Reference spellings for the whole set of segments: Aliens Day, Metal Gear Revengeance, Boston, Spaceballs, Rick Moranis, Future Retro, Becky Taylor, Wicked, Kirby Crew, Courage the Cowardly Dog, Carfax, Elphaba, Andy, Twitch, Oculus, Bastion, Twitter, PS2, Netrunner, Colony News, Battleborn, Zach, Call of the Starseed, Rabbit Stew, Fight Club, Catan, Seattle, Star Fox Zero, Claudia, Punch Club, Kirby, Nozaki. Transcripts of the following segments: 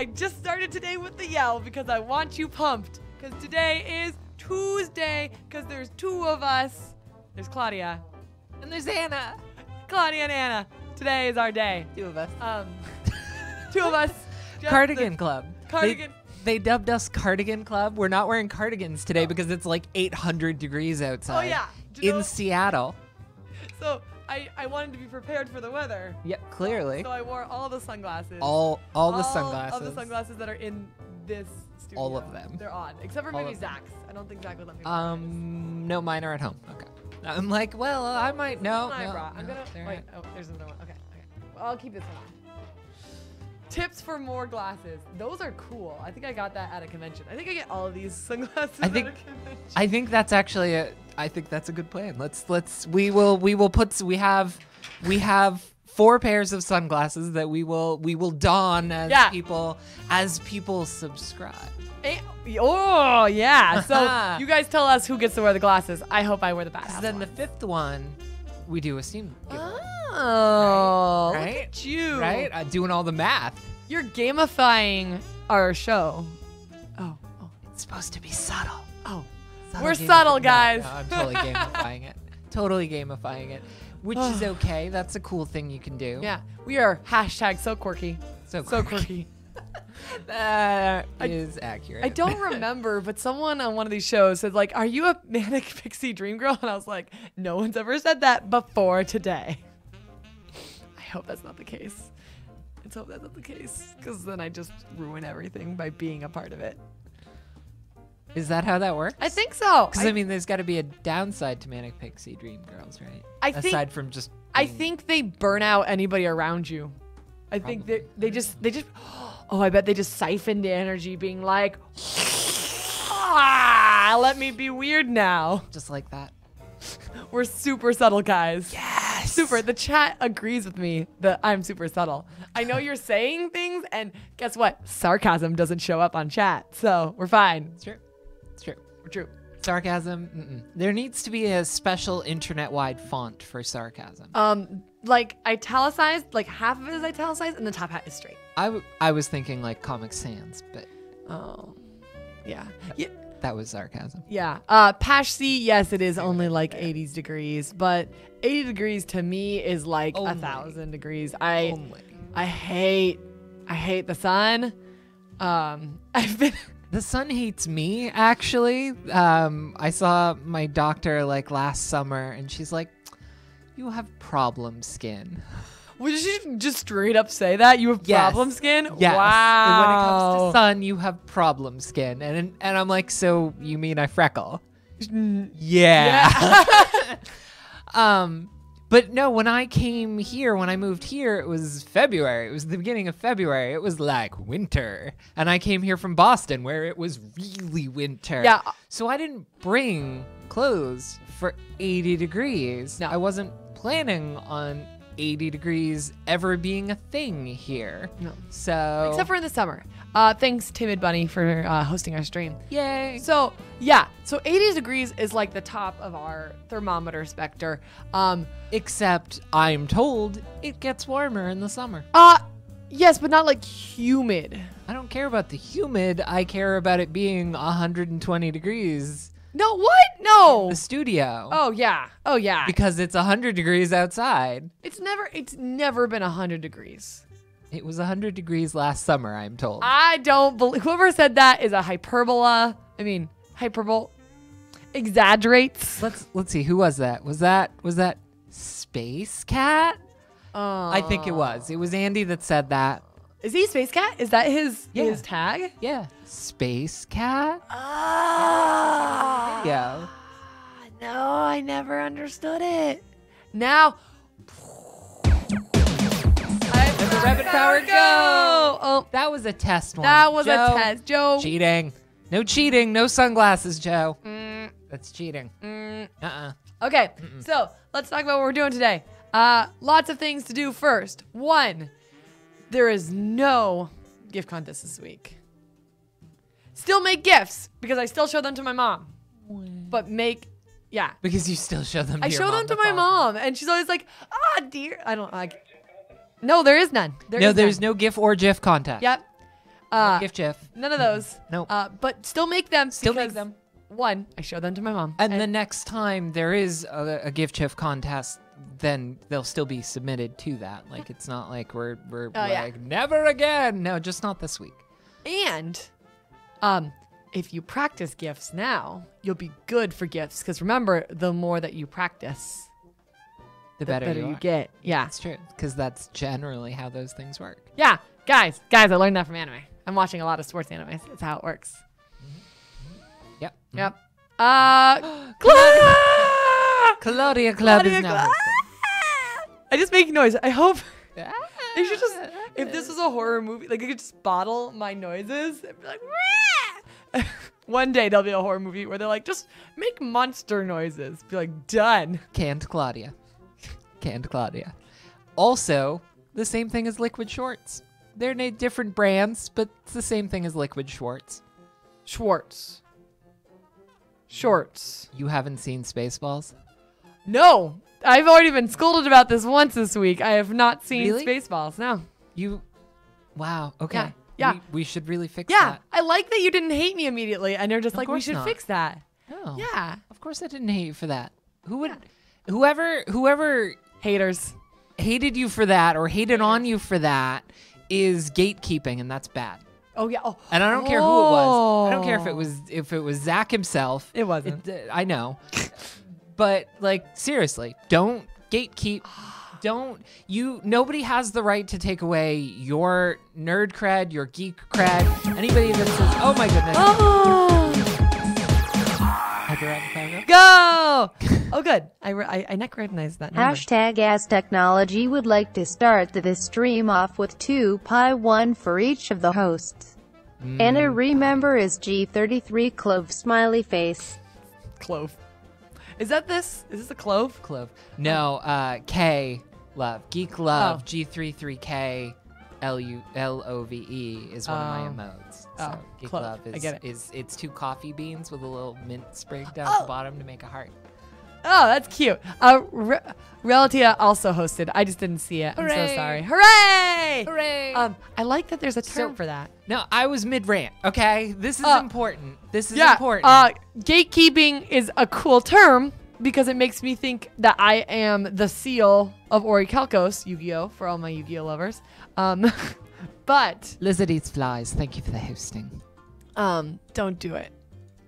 I just started today with the yell because I want you pumped. Because today is Tuesday, because there's two of us. There's Claudia. And there's Anna. Claudia and Anna. Today is our day. Two of us. Two of us. Cardigan Club. Cardigan. They dubbed us Cardigan Club. We're not wearing cardigans today because it's like 800 degrees outside. Oh, yeah. In Seattle. So I wanted to be prepared for the weather. Yep, clearly. So I wore all the sunglasses. All the sunglasses. All the sunglasses that are in this studio. All of them. They're on. Except for maybe Zach's. I don't think Zach would let me wear his. No, mine are at home. Okay. I'm like, well, I might. No, I brought. I'm going to. Wait, oh, there's another one. Okay. Well, I'll keep this one on. Tips for more glasses. Those are cool. I think I got that at a convention. I think I get all of these sunglasses at a convention. I think that's actually a. I think that's a good plan. Let's. We will put. We have 4 pairs of sunglasses that we will don as people subscribe. Oh yeah. So you guys tell us who gets to wear the glasses. I hope I wear the best. Then the 5th one, we do a Steam giveaway. Oh, right. Look at you. Right? Doing all the math. You're gamifying our show. Oh. It's supposed to be subtle. Oh. Subtle. We're subtle, guys. No, I'm totally gamifying it. Totally gamifying it. Which is okay. That's a cool thing you can do. Yeah. We are # so quirky. So quirky. That is accurate. I don't remember, but someone on one of these shows said, like, are you a manic pixie dream girl? And I was like, no one's ever said that before today. I hope that's not the case. Let's hope that's not the case, because then I just ruin everything by being a part of it. Is that how that works? I think so. Because I mean, there's got to be a downside to Manic Pixie Dream Girls, right? Aside from just being... I think they burn out anybody around you. I think they just oh, I bet they just siphoned the energy, being like, let me be weird now. Just like that. We're super subtle, guys. Yes. Super. The chat agrees with me that I'm super subtle. I know you're saying things, and guess what? Sarcasm doesn't show up on chat, so we're fine. It's true. It's true. We're true. Sarcasm. There needs to be a special internet-wide font for sarcasm. Like italicized. Like half of it is italicized, and the top hat is straight. I was thinking like Comic Sans, but yeah. That was sarcasm. Yeah. Pash C, yes, it is only like 80 degrees, but 80 degrees to me is like 1,000 degrees. I hate the sun. The sun hates me, actually. I saw my doctor like last summer, and she's like, "You have problem skin." Would you just straight up say that? You have problem skin? Yes. Wow. And when it comes to sun, you have problem skin. And I'm like, so you mean I freckle? Yeah. But no, when I came here, when I moved here, it was February. It was the beginning of February. It was like winter. And I came here from Boston where it was really winter. Yeah. So I didn't bring clothes for 80 degrees. No. I wasn't planning on 80 degrees ever being a thing here. No. So except for in the summer. Thanks, Timid Bunny, for hosting our stream. Yay. So yeah, so 80 degrees is like the top of our thermometer specter. Except I'm told it gets warmer in the summer. Yes, but not like humid. I don't care about the humid. I care about it being 120 degrees. No, what? No. In the studio. Oh yeah. Oh yeah. Because it's 100 degrees outside. It's never been 100 degrees. It was 100 degrees last summer, I'm told. I don't believe whoever said that is a hyperbola. I mean, hyperbole exaggerates. Let's see, who was that? Was that Space Cat? I think it was. It was Andy that said that. Is he Space Cat? Is that his tag? Yeah. Space Cat? Oh. Yeah. No, I never understood it. Now. There's a rapid power go. Oh, that was a test one. That was a test, Joe. Cheating. No cheating. No sunglasses, Joe. That's cheating. Okay. So let's talk about what we're doing today. Lots of things to do first. One. There is no gift contest this week. Still make gifts because I still show them to my mom. But because you still show them to your mom. I show them to my mom and she's always like, "Ah, dear." I don't like. No, there is none. There's no GIF or GIF contest. Yep. Gift Jeff. None of those. No. But still make them. Still make them. One, I show them to my mom. And the next time there is a gift chef contest, then they'll still be submitted to that. Like, it's not like we're like, never again. No, just not this week. And if you practice gifts now, you'll be good for gifts. Because remember, the more that you practice, the better you get. Yeah. That's true. Because that's generally how those things work. Yeah. Guys, I learned that from anime. I'm watching a lot of sports animes. That's how it works. Yep. Yep. Claudia! Claudia Club is now. I just make noise. I hope they should just, if this was a horror movie, like they could just bottle my noises and be like, Wah! One day there'll be a horror movie where they're like, just make monster noises. Be like, done. Canned Claudia. Canned Claudia. Also, the same thing as Liquid Schwartz. They're different brands, but it's the same thing as Liquid Schwartz. Schwartz. Shorts. You haven't seen Spaceballs? No, I've already been scolded about this once this week. I have not seen Spaceballs. No. You. Wow. Okay. Yeah. We should really fix that. Yeah. I like that you didn't hate me immediately, and you're just like, we should fix that. No. Yeah. Of course, I didn't hate you for that. Who would? Yeah. Whoever haters hated you for that or hated on you for that is gatekeeping, and that's bad. Oh yeah, and I don't care who it was. I don't care if it was Zach himself. It wasn't. I know, but like seriously, don't gatekeep. Don't you? Nobody has the right to take away your nerd cred, your geek cred. Anybody that says, "Oh my goodness," go. Oh good, I recognized that number. Hashtag As Technology would like to start this stream off with $2 pi $1 for each of the hosts. Anna, remember, is G33 Clove smiley face. Clove. Is that this? Is this a clove? Clove. No, K love. Geek love. Oh. G33K LOVE is one of my emotes. So Geek Love it's two coffee beans with a little mint sprig down at the bottom to make a heart. Oh, that's cute. Relatia also hosted. I just didn't see it. Hooray. I'm so sorry. Hooray! Hooray! I like that there's a term for that. No, I was mid-rant, okay? This is important. This is important. Gatekeeping is a cool term because it makes me think that I am the seal of Orichalcos, Yu-Gi-Oh, for all my Yu-Gi-Oh lovers. But Lizard eats flies. Thank you for the hosting. Don't do it.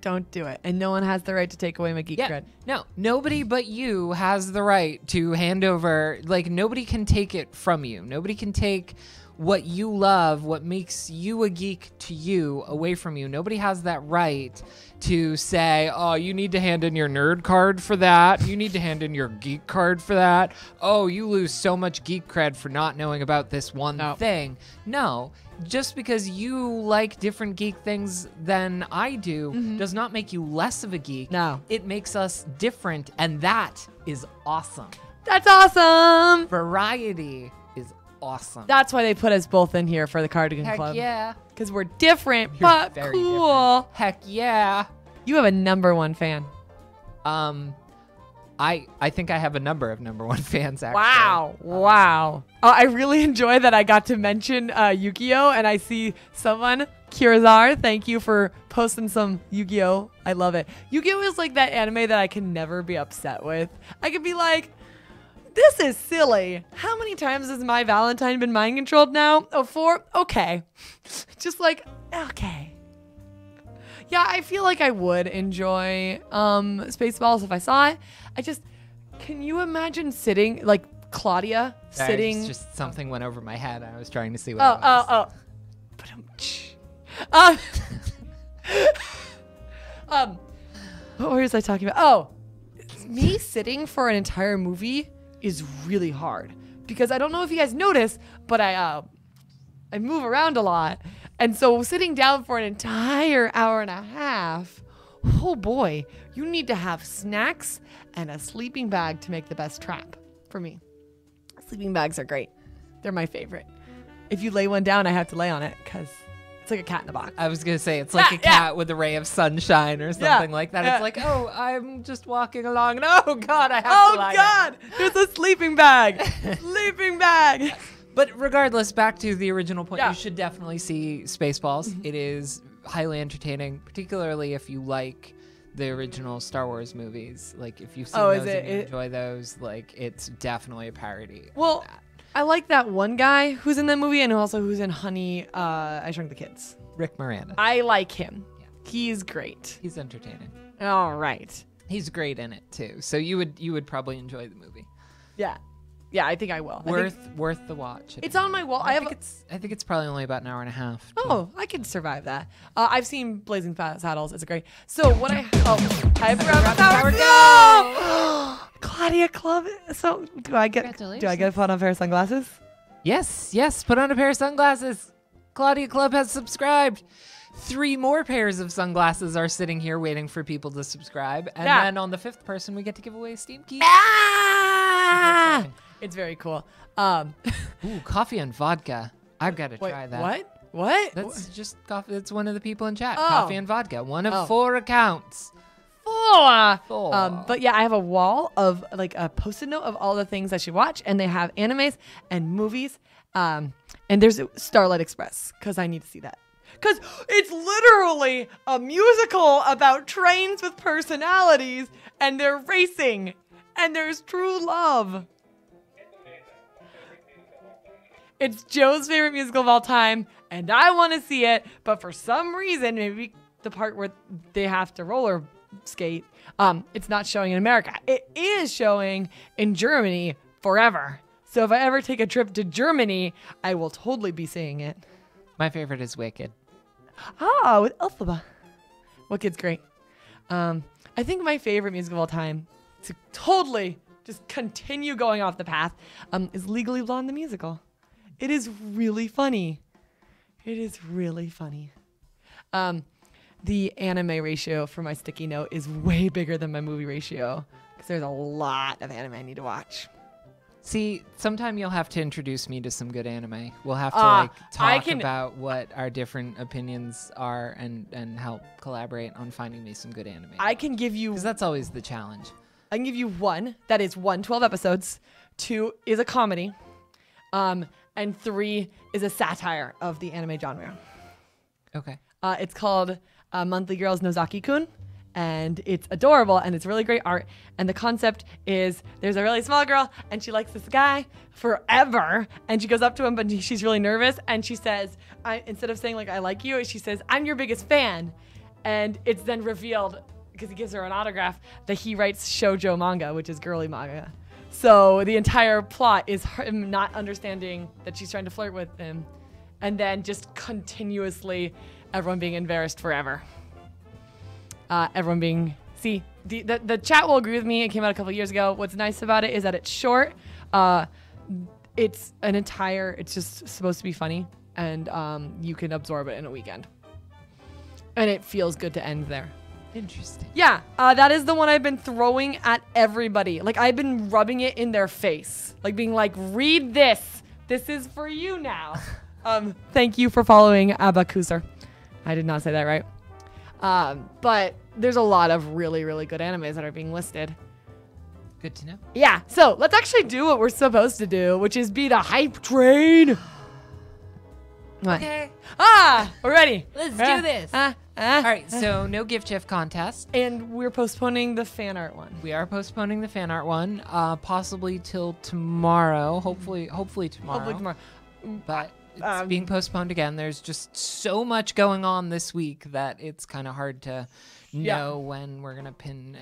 Don't do it. And no one has the right to take away my geek cred. No, nobody but you has the right to hand over. Like, nobody can take it from you. Nobody can take what you love, what makes you a geek to you, away from you. Nobody has that right to say, oh, you need to hand in your nerd card for that. You need to hand in your geek card for that. Oh, you lose so much geek cred for not knowing about this one thing. No. Just because you like different geek things than I do does not make you less of a geek. No. It makes us different, and that is awesome. That's awesome. Variety is awesome. That's why they put us both in here for the Cardigan Club. Heck yeah. Because we're different, but cool. Different. Heck yeah. You have a #1 fan. I think I have a number of #1 fans, actually. Wow. Wow. I really enjoy that I got to mention Yu-Gi-Oh! And I see someone, Kirazar, thank you for posting some Yu-Gi-Oh! I love it. Yu-Gi-Oh! Is like that anime that I can never be upset with. I could be like, this is silly. How many times has my Valentine been mind-controlled now? Oh, 4? Okay. Just like, okay. Yeah, I feel like I would enjoy Spaceballs if I saw it. I just, can you imagine sitting, like Claudia sitting? Just something went over my head. I was trying to see what it was. What was I talking about? Me sitting for an entire movie is really hard because I don't know if you guys notice, but I move around a lot. And so sitting down for an entire hour and a half, oh boy, you need to have snacks and a sleeping bag to make the best trap for me. Sleeping bags are great. They're my favorite. If you lay one down, I have to lay on it because it's like a cat in a box. I was going to say it's like a cat with a ray of sunshine or something like that. It's like, oh, I'm just walking along. And, oh, God, I have to lie down. There's a sleeping bag. Sleeping bag. But regardless, back to the original point, you should definitely see Spaceballs. Mm-hmm. It is highly entertaining, particularly if you like the original Star Wars movies. Like, if you've seen those and you enjoy those, like, it's definitely a parody of that. I like that one guy who's in that movie and also who's in Honey, I Shrunk the Kids. Rick Moranis. I like him. Yeah. He's great. He's entertaining. All right. He's great in it too. So you would probably enjoy the movie. Yeah. Yeah, I think I will. Worth the watch. It's on my wall. I think it's probably only about an hour and a half. Oh, I could survive that. I've seen Blazing Saddles. It's great. So what I grabbed the power. No! Claudia Club. So do I get to put on a pair of sunglasses? Yes. Put on a pair of sunglasses. Claudia Club has subscribed. 3 more pairs of sunglasses are sitting here waiting for people to subscribe, and then on the 5th person, we get to give away a Steam key. Ah! It's very cool. Ooh, coffee and vodka. I've got to try that. What? That's just coffee. That's one of the people in chat. Oh. Coffee and vodka. One of 4 accounts. 4. But yeah, I have a wall of like a post-it note of all the things I should watch, and they have animes and movies. And there's Starlight Express because I need to see that. Because it's literally a musical about trains with personalities, and they're racing, and there's true love. It's Joe's favorite musical of all time, and I want to see it, but for some reason, maybe the part where they have to roller skate, it's not showing in America. It is showing in Germany forever. So if I ever take a trip to Germany, I will totally be seeing it. My favorite is Wicked. Ah, with Elphaba. Wicked's great. I think my favorite music of all time, to totally just continue going off the path, is Legally Blonde the Musical. It is really funny. The anime ratio for my sticky note is way bigger than my movie ratio because there's a lot of anime I need to watch. See, sometime you'll have to introduce me to some good anime. We'll have to talk about what our different opinions are and help collaborate on finding me some good anime. I can give you... Because that's always the challenge. I can give you 1. That is 12 episodes. 2 is a comedy. And 3 is a satire of the anime genre. Okay. It's called Monthly Girls Nozaki-kun. And it's adorable, and it's really great art. And the concept is there's a really small girl, and she likes this guy forever. And she goes up to him, but she's really nervous. And she says, instead of saying, like, I like you, she says, I'm your biggest fan. And it's then revealed, because he gives her an autograph, that he writes shoujo manga, which is girly manga. So the entire plot is him not understanding that she's trying to flirt with him. And then just continuously everyone being embarrassed forever. Everyone being... See, the chat will agree with me. It came out a couple years ago. What's nice about it is that it's short. It's an entire... It's just supposed to be funny. And you can absorb it in a weekend. And it feels good to end there. Interesting. Yeah, that is the one I've been throwing at everybody. Like, I've been rubbing it in their face. Like, being like, read this. This is for you now. Thank you for following Abba Kuser. I did not say that right. But there's a lot of really, really good animes that are being listed. Good to know. Yeah. So let's actually do what we're supposed to do, which is be the hype train. Okay. We're ready. Let's do this. All right. So no gift chef contest. And we're postponing the fan art one. We are postponing the fan art one, possibly till tomorrow. Hopefully tomorrow. But it's being postponed again. There's just so much going on this week that it's kind of hard to know when we're gonna pin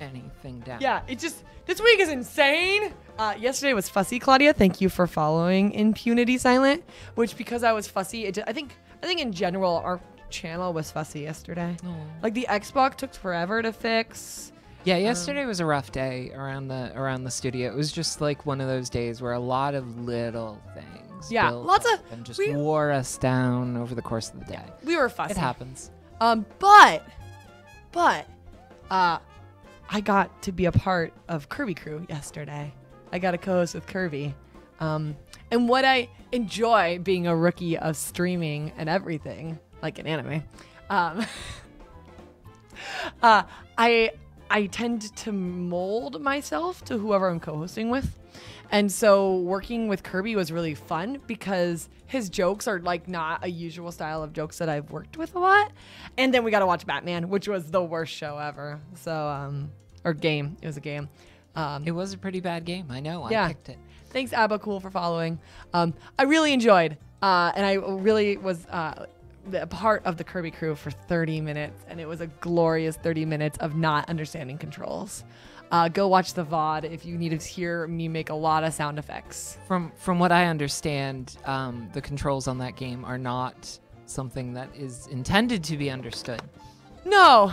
anything down. Yeah, it just this week is insane. Yesterday was fussy, Claudia. Thank you for following Impunity Silent, which because I was fussy, it just, I think in general our channel was fussy yesterday. Aww. Like the Xbox took forever to fix. Yeah, yesterday was a rough day around the studio. It was just like one of those days where a lot of little things. Yeah, lots of... And just wore us down over the course of the day. We were fussy. It happens. But I got to be a part of Kirby Crew yesterday. I got a co-host with Kirby. And what I enjoy being a rookie of streaming and everything, like an anime, I tend to mold myself to whoever I'm co-hosting with. And so working with Kirby was really fun because his jokes are like not a usual style of jokes that I've worked with a lot. And then we got to watch Batman, which was the worst show ever. So, or game. It was a game. It was a pretty bad game. I know. Yeah. I picked it. Thanks, Abba Cool, for following. I really enjoyed, and I really was a part of the Kirby Crew for 30 minutes, and it was a glorious 30 minutes of not understanding controls. Go watch the VOD if you need to hear me make a lot of sound effects. From what I understand, the controls on that game are not something that is intended to be understood. No.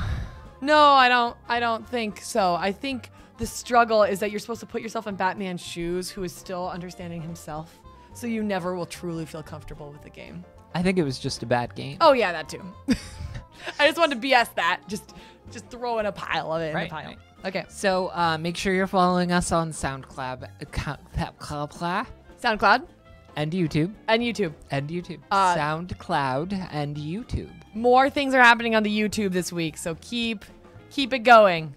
No, I don't think so. I think the struggle is that you're supposed to put yourself in Batman's shoes, who is still understanding himself. So you never will truly feel comfortable with the game. I think it was just a bad game. Oh yeah, that too. I just wanted to BS that. Just throw in a pile of it. Right, in the pile. Right. Okay. So make sure you're following us on SoundCloud, SoundCloud, and YouTube, SoundCloud and YouTube. More things are happening on the YouTube this week, so keep it going.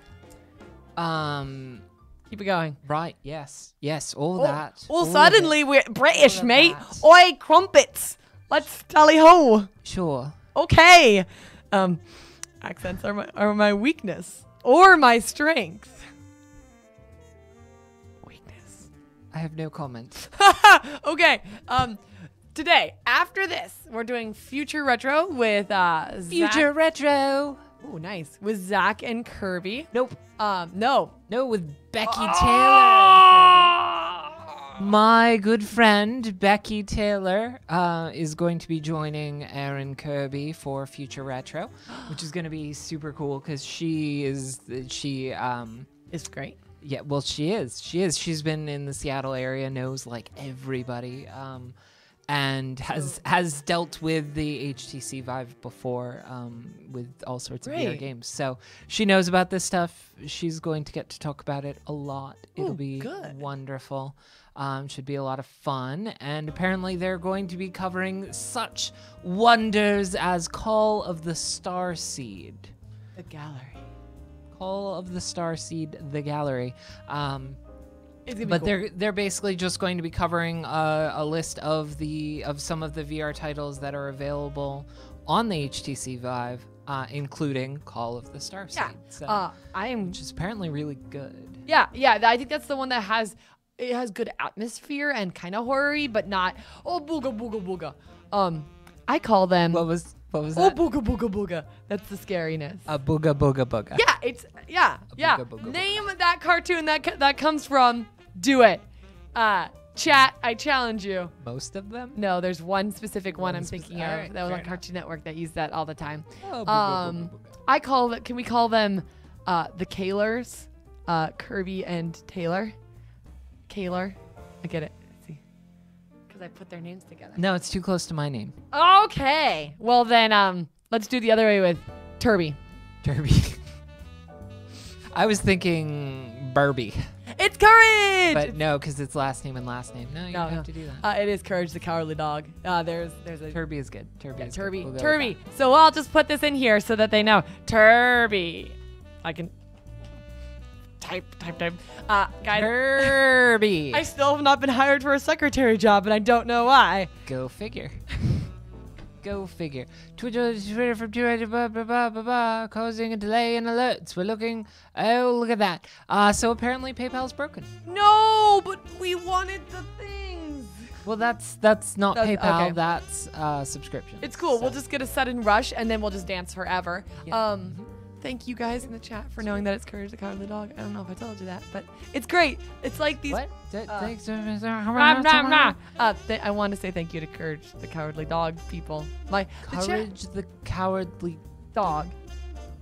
Keep it going. Right. Yes. Yes. All that. Well, suddenly we're British, mate. Oi, crumpets. Let's tally ho. Sure. Okay. Accents are my weakness or my strength. Weakness. I have no comments. Okay. Today, after this, we're doing Future Retro with Zach. Future Retro. Oh, nice. With Zach and Kirby. Nope. No. No, with Becky Taylor. My good friend, Becky Taylor, is going to be joining Aaron Kirby for Future Retro, which is going to be super cool because she is great. Yeah, well, she is. She is. She's been in the Seattle area, knows like everybody. And has dealt with the HTC Vive before with all sorts of VR games. So she knows about this stuff. She's going to get to talk about it a lot. Ooh, it'll be good. Wonderful. Should be a lot of fun. And apparently they're going to be covering such wonders as Call of the Starseed. The Gallery. Call of the Starseed, the Gallery. But cool. they're basically just going to be covering a list of some of the VR titles that are available on the HTC Vive, including Call of the Starseed. Yeah, so, which is apparently really good. Yeah, yeah, I think that's the one that has good atmosphere and kind of horror-y, but not oh booga booga booga. I call them what was that? Oh booga booga booga. That's the scariness. A booga booga booga. Yeah, it's yeah a yeah. Booga, booga, name booga. That cartoon that comes from. Do it. Chat, I challenge you. Most of them? No, there's one specific one I'm thinking of. Right, that was on Cartoon Network that used that all the time. Oh, booga, booga, booga. I call that, can we call them the Kaylors? Kirby and Taylor. Kaylor. I get it. Let's see. Because I put their names together. No, it's too close to my name. Okay. Well, then let's do the other way with Turby. Turby. I was thinking Burby. It's Courage! But no, because it's last name and last name. No, you don't have to do that. It is Courage the Cowardly Dog. There's a... Turby is good. Turby is Turby. Good. We'll Turby. So I'll just put this in here so that they know. Turby. I can... Type. Guys. Kirby. I still have not been hired for a secretary job, and I don't know why. Go figure. Go figure. Twitter from Twitter, blah, blah, blah, blah, blah, causing a delay in alerts. We're looking. Oh, look at that. So apparently PayPal's broken. No, but we wanted the things. Well, that's not PayPal. Okay. That's subscription. It's cool. So. We'll just get a sudden rush, and then we'll just dance forever. Yeah. Thank you guys in the chat for knowing that it's Courage the Cowardly Dog. I don't know if I told you that, but it's great. It's like these. What? I want to say thank you to Courage the Cowardly Dog people. Courage the Cowardly Dog.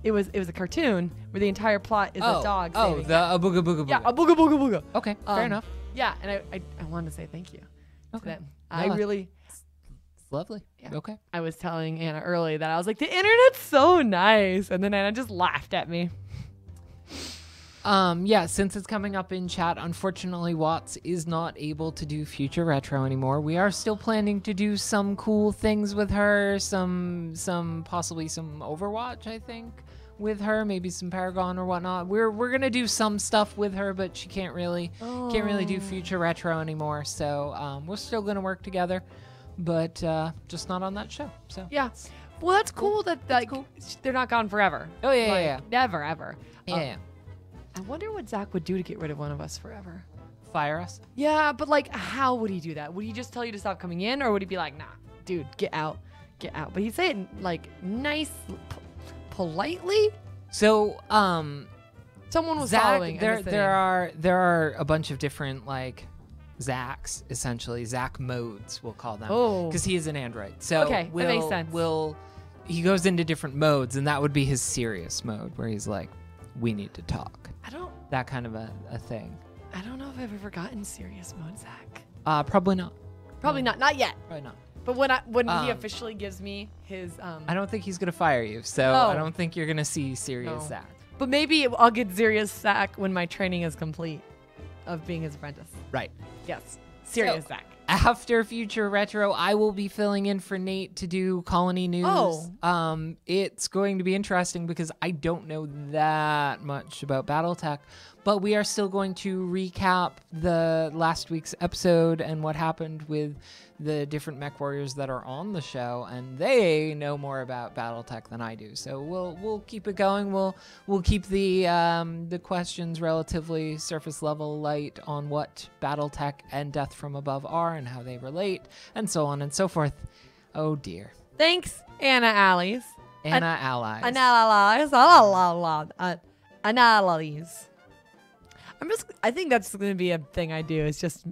It was a cartoon where the entire plot is a dog. Oh, the a booga booga booga. Yeah, a booga booga booga. Okay, fair enough. Yeah, and I wanted to say thank you. Okay. To them. I really. Lovely. Yeah. Okay. I was telling Anna early that I was like, the internet's so nice. And then Anna just laughed at me. Yeah, since it's coming up in chat, unfortunately, Watts is not able to do Future Retro anymore. We are still planning to do some cool things with her. Some possibly some Overwatch, I think. with her, maybe some Paragon or whatnot. We're gonna do some stuff with her, but she can't really do Future Retro anymore. So we're still gonna work together, but just not on that show. So yeah. Well, that's cool that like cool. They're not gone forever. Oh yeah, like, yeah, never ever. Yeah. I wonder what Zach would do to get rid of one of us forever. Fire us? Yeah, but like, how would he do that? Would he just tell you to stop coming in, or would he be like, "Nah, dude, get out, get out"? But he'd say it like nice, politely. So, someone was Zach, following. There are a bunch of different like Zachs, essentially Zach modes, we'll call them. Oh, because he is an android. So okay, that makes sense. He goes into different modes, and that would be his serious mode, where he's like, "We need to talk." That kind of a thing. I don't know if I've ever gotten serious mode, Zach. Probably not. Probably not. Not yet. Probably not. But when he officially gives me his, I don't think he's gonna fire you, so no. I don't think you're gonna see serious Zach. But maybe I'll get serious Zach when my training is complete, of being his apprentice. Right. Yes. Serious Zach. After Future Retro, I will be filling in for Nate to do Colony News. Oh. It's going to be interesting because I don't know that much about BattleTech, but we are still going to recap the last week's episode and what happened with the different mech warriors that are on the show, and they know more about BattleTech than I do. So we'll keep it going. We'll keep the questions relatively surface level, light on what BattleTech and Death From Above are and how they relate, and so on and so forth. Oh dear. Thanks, Anna Allies. Anna Allies. Anna Allies. Anna Allies. I think that's going to be a thing I do. It's just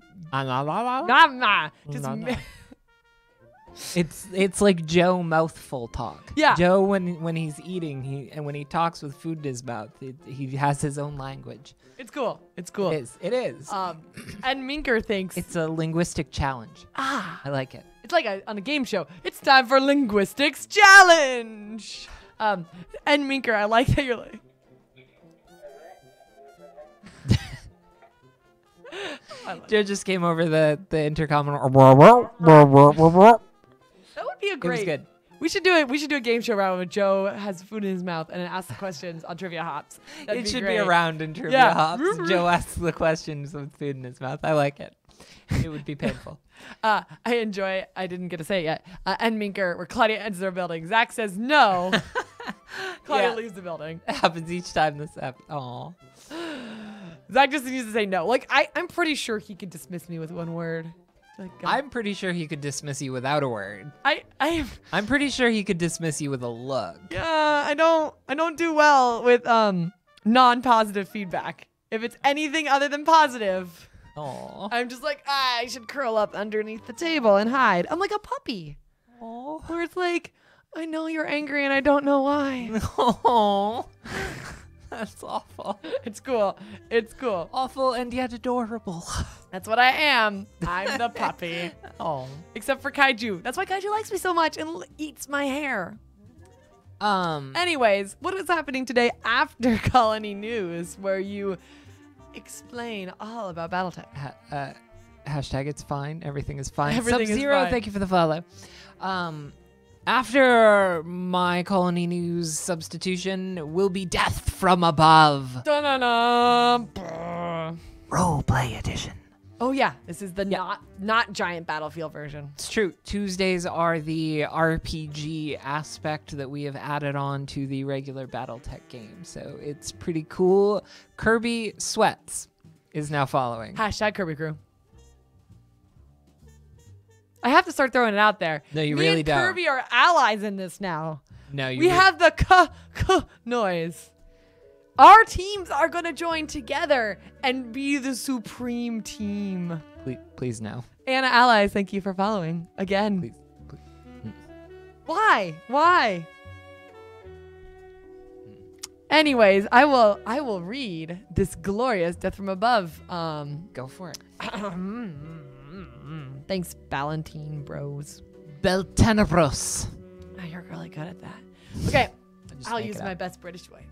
it's like Joe mouthful talk. Yeah. Joe when he's eating, when he talks with food in his mouth, he has his own language. It's cool. It's cool. It is. And Minker thinks it's a linguistic challenge. Ah, I like it. It's like on a game show. It's time for linguistics challenge. And Minker, I like that you're like. Joe just came over the intercom. That would be a great. It was good. We should do a game show round where Joe has food in his mouth and asks the questions on Trivia Hops. That'd be a round in Trivia Hops. Joe asks the questions with food in his mouth. I like it. It would be painful. I enjoy. I didn't get to say it yet. And Minker, where Claudia enters their building. Zach says no. Claudia leaves the building. It happens each time this happens. Aw. Zach just needs to say no. Like, I'm pretty sure he could dismiss me with one word. Like, I'm pretty sure he could dismiss you without a word. I'm pretty sure he could dismiss you with a look. Yeah, I don't do well with non-positive feedback. If it's anything other than positive, aww. I'm just like, I should curl up underneath the table and hide. I'm like a puppy. Aww. Where it's like, I know you're angry and I don't know why. Aww. That's awful. It's cool. It's cool. Awful and yet adorable. That's what I am. I'm the puppy. Oh. Except for Kaiju. That's why Kaiju likes me so much and eats my hair. Anyways, what is happening today after Colony News, where you explain all about BattleTech? Hashtag it's fine. Everything is fine. Everything Sub-Zero, is fine. Thank you for the follow. After my Colony News substitution will be Death From Above. Dun-dun-dun. Roleplay edition. Oh yeah, this is the not giant battlefield version. It's true. Tuesdays are the RPG aspect that we have added on to the regular BattleTech game. So it's pretty cool. Kirby Sweats is now following. # Kirby Crew. I have to start throwing it out there. No, you really don't. Me and Kirby are allies in this now. No, you. We have the k noise. Our teams are gonna join together and be the supreme team. Please no. Anna Allies, thank you for following again. Please. Why? Anyways, I will read this glorious Death From Above. Go for it. Thanks, Ballantine Bros. Beltenebros. Oh, you're really good at that. Okay, I'll use my best British ways.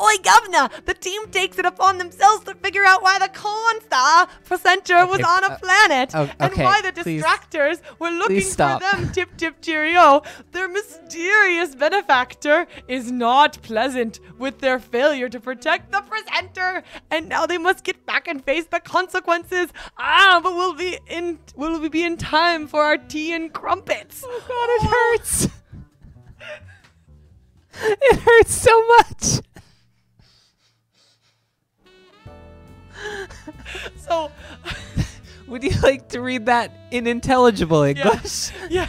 Oi, Governor! The team takes it upon themselves to figure out why the corn star presenter was on a planet and why the distractors were looking for them. Tip, tip, cheerio. Their mysterious benefactor is not pleasant with their failure to protect the presenter, and now they must get back and face the consequences. Ah, but will we be in time for our tea and crumpets? Oh God, it hurts. It hurts so much. So, would you like to read that in intelligible English? Yeah.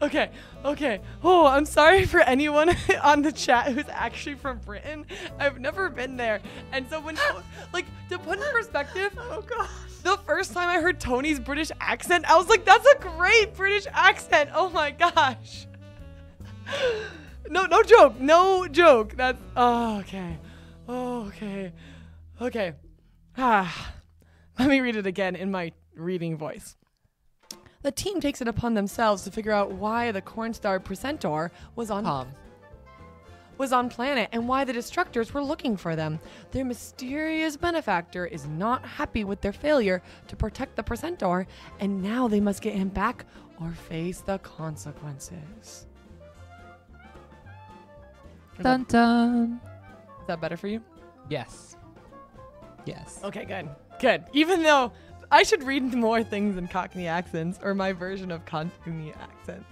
Okay. Okay. Oh, I'm sorry for anyone on the chat who's actually from Britain. I've never been there. And so when, like, to put in perspective, oh gosh, the first time I heard Tony's British accent, I was like, that's a great British accent. Oh my gosh. No, no joke. No joke. That's, oh, okay. Oh, okay. Okay. Ah, let me read it again in my reading voice. The team takes it upon themselves to figure out why the Cornstar Presentor was on planet and why the Destructors were looking for them. Their mysterious benefactor is not happy with their failure to protect the Presentor, and now they must get him back or face the consequences. Dun dun. Is that better for you? Yes. Yes. Okay, good. Good. Even though I should read more things in Cockney accents, or my version of Cockney accents.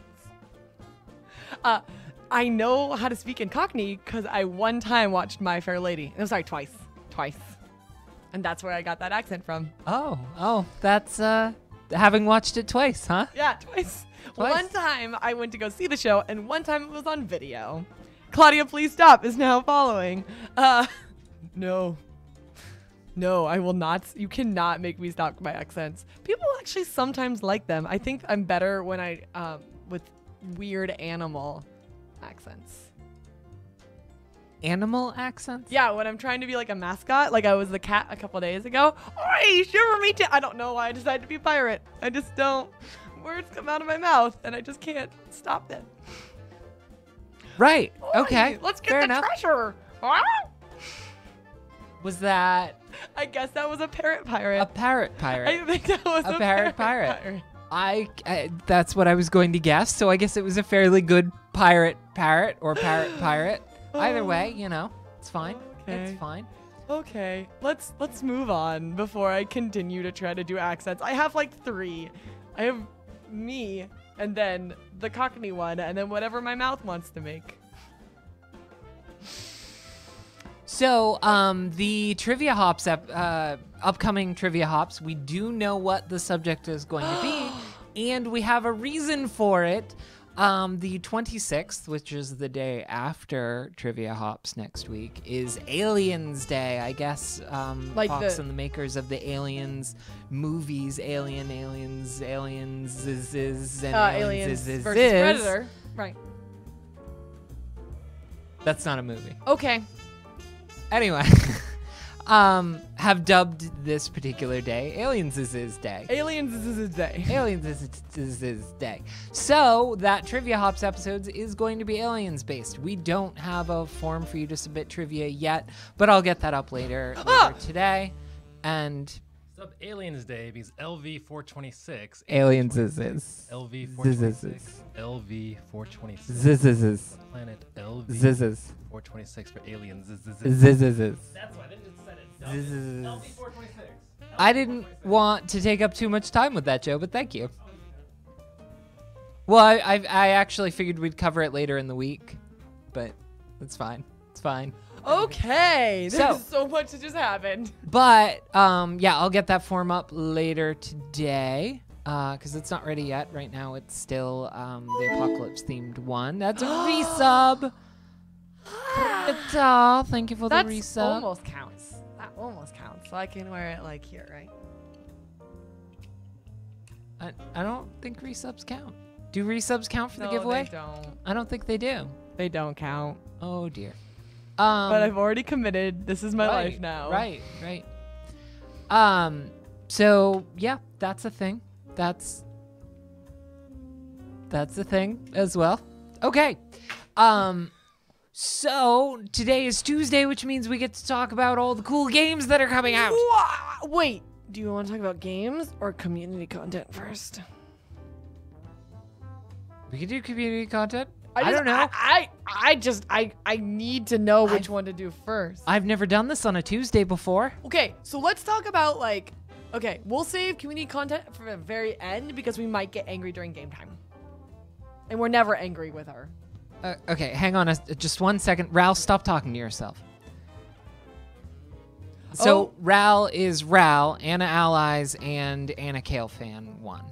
I know how to speak in Cockney because I one time watched My Fair Lady. I'm sorry, twice. Twice. And that's where I got that accent from. Oh. Oh, that's having watched it twice, huh? Yeah, twice. One time I went to go see the show, and one time it was on video. Claudia, please stop, is now following. No. No, I will not. You cannot make me stop my accents. People actually sometimes like them. I think I'm better when I, with weird animal accents. Animal accents? Yeah, when I'm trying to be like a mascot, like I was the cat a couple days ago. Oi, shiver me I don't know why I decided to be a pirate. I just don't. Words come out of my mouth and I just can't stop them. Right. Oi, okay. Let's get the treasure. Huh? Was that? I guess that was a parrot pirate. A parrot pirate. I think that was a parrot pirate. I that's what I was going to guess. So I guess it was a fairly good pirate parrot or parrot pirate. Either way, you know, it's fine. Okay. It's fine. Okay, let's move on before I continue to try to do accents. I have like three. I have me, and then the Cockney one, and then whatever my mouth wants to make. So, the Trivia Hops, upcoming Trivia Hops, we do know what the subject is going to be, and we have a reason for it. The 26th, which is the day after Trivia Hops next week, is Aliens Day. I guess like Fox and the makers of the Aliens movies, Aliens versus Predator. Right. That's not a movie. Okay. Anyway, have dubbed this particular day Aliens is his day. Aliens is his day. Aliens is his day. So that Trivia Hops episodes is going to be Aliens based. We don't have a form for you to submit trivia yet, but I'll get that up later today. And sub Aliens Day because LV426. Aliens is his. LV426. LV426. Zizizes. Planet LV. Zizes. 426 for aliens. Zzzz. That's why I didn't set it. LV426. I didn't want to take up too much time with that, Joe, but thank you. Well, I actually figured we'd cover it later in the week, but it's fine. It's fine. Okay, there's so much that just happened. But yeah, I'll get that form up later today. Because it's not ready yet. Right now, it's still the apocalypse-themed one. That's a resub. Thank you for the resub. That almost counts. That almost counts. So I can wear it like here, right? I don't think resubs count. Do resubs count for the giveaway? They don't. I don't think they do. They don't count. Oh dear. But I've already committed. This is my life now. Right. Right. So yeah, that's a thing. That's a thing as well. Okay. So, today is Tuesday, which means we get to talk about all the cool games that are coming out. Wait, do you want to talk about games or community content first? We can do community content. I need to know which one to do first. I've never done this on a Tuesday before. Okay, so let's talk about, like, okay, we'll save community content for the very end because we might get angry during game time. And we're never angry with her. Okay, hang on just one second. Ral, stop talking to yourself. So, Ral is Ral, Anna Allies, and Anna Kale Fan 1.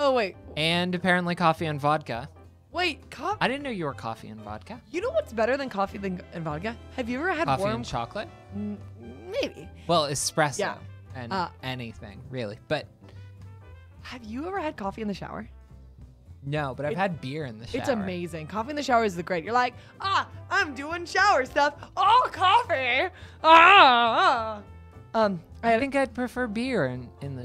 Oh, wait. And apparently Coffee and Vodka. Wait, coffee? I didn't know you were Coffee and Vodka. You know what's better than coffee and vodka? Have you ever had coffee and chocolate? Maybe. Well, espresso and anything, really. But have you ever had coffee in the shower? No, but I've had beer in the shower. It's amazing. Coffee in the shower is great. You're like, I'm doing shower stuff. Oh, coffee. I think I'd prefer beer in the shower.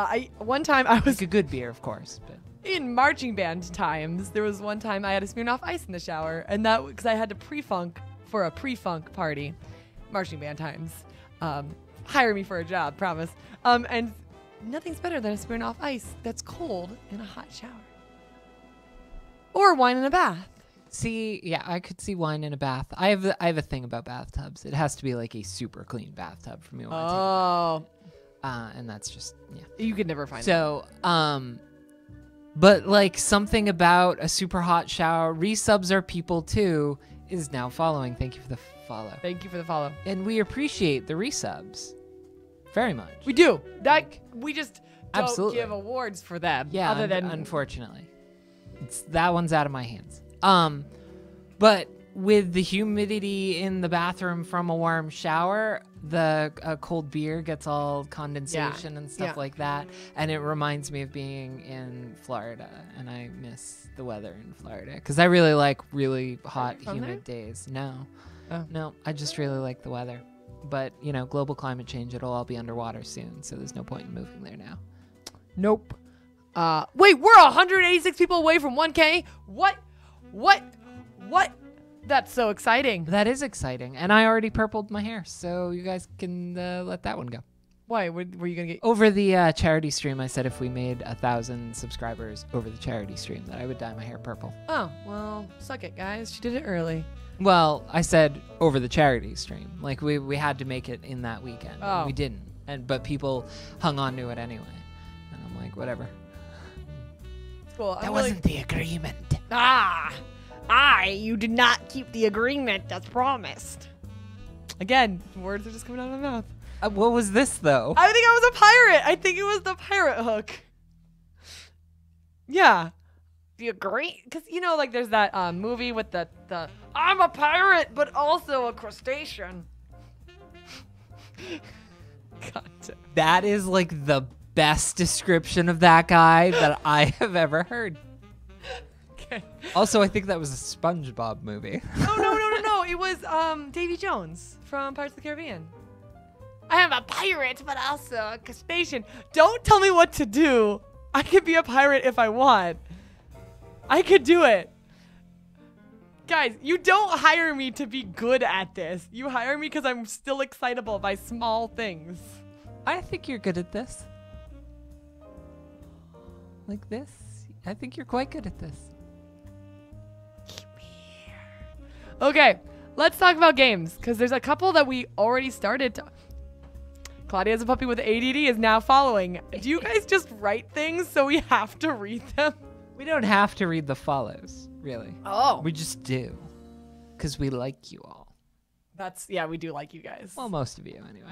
Maybe. One time I was... Like a good beer, of course. But. In marching band times, there was one time I had a Smirnoff Ice in the shower. And that because I had to pre-funk for a pre-funk party. Marching band times. Hire me for a job, promise. And nothing's better than a Smirnoff Ice that's cold in a hot shower. Or wine in a bath. See, yeah, I could see wine in a bath. I have a thing about bathtubs. It has to be like a super clean bathtub for me. Oh. And that's just, yeah. You could never find it. So, but like something about a super hot shower, resubs are people too, is now following. Thank you for the follow. Thank you for the follow. And we appreciate the resubs very much. We do. Like, we just don't give awards for them. Yeah, other than unfortunately. That one's out of my hands. But with the humidity in the bathroom from a warm shower, the cold beer gets all condensation and stuff like that. And it reminds me of being in Florida, and I miss the weather in Florida because I really like really hot, humid days. No, no, I just really like the weather. But, you know, global climate change, it'll all be underwater soon. So there's no point in moving there now. Nope. Wait, we're 186 people away from 1K? What? That's so exciting. That is exciting. And I already purpled my hair, so you guys can let that one go. Why? Were you going to get... Over the charity stream, I said if we made 1,000 subscribers over the charity stream that I would dye my hair purple. Oh, well, suck it, guys. She did it early. Well, I said over the charity stream. Like, we had to make it in that weekend. Oh. We didn't. But people hung on to it anyway. And I'm like, whatever. Cool. That wasn't the agreement. You did not keep the agreement as promised. Again, words are just coming out of my mouth. What was this, though? I think I was a pirate. I think it was the pirate hook. Yeah. The agreement? Because, you know, like, there's that movie with the I'm a pirate, but also a crustacean. God. That is, like, the best description of that guy that I have ever heard. Okay. Also, I think that was a SpongeBob movie. No. It was Davy Jones from Pirates of the Caribbean. I am a pirate, but also a crustacean. Don't tell me what to do. I could be a pirate if I want. I could do it. Guys, you don't hire me to be good at this. You hire me because I'm still excitable by small things. I think you're good at this. Like this? I think you're quite good at this. Keep me here. Okay, let's talk about games, because there's a couple that we already started to... Claudia as a puppy with ADD is now following. Do you guys just write things so we have to read them? We don't have to read the follows, really. Oh. We just do, because we like you all. That's, yeah, we do like you guys. Well, most of you, anyway.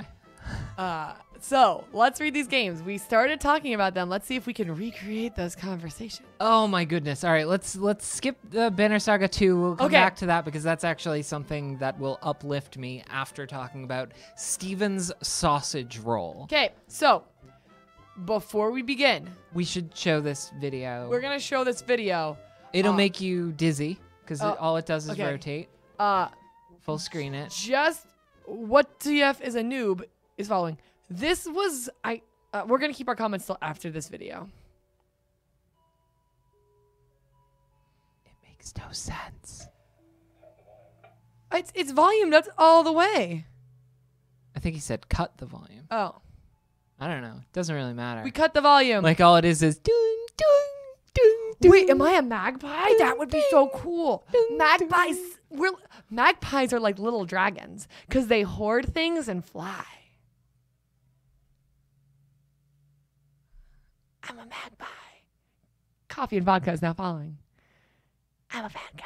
So let's read these games. We started talking about them. Let's see if we can recreate those conversations. Oh my goodness. All right, let's skip the Banner Saga 2. We'll come back to that because that's actually something that will uplift me after talking about Steven's sausage roll. Okay, so before we begin, we should show this video. We're gonna show this video. It'll make you dizzy because all it does is rotate. Full screen it. Just what TF is a noob is following. This was we're gonna keep our comments till after this video. It makes no sense. It's volumed up all the way. I think he said cut the volume. Oh. I don't know. It doesn't really matter. We cut the volume. Like all it is ding, ding, ding, ding. Wait, am I a magpie? Ding, that would be ding, so cool. Ding, magpies, ding. Magpies are like little dragons because they hoard things and fly. I'm a magpie. Coffee and vodka is now following. I'm a bad guy.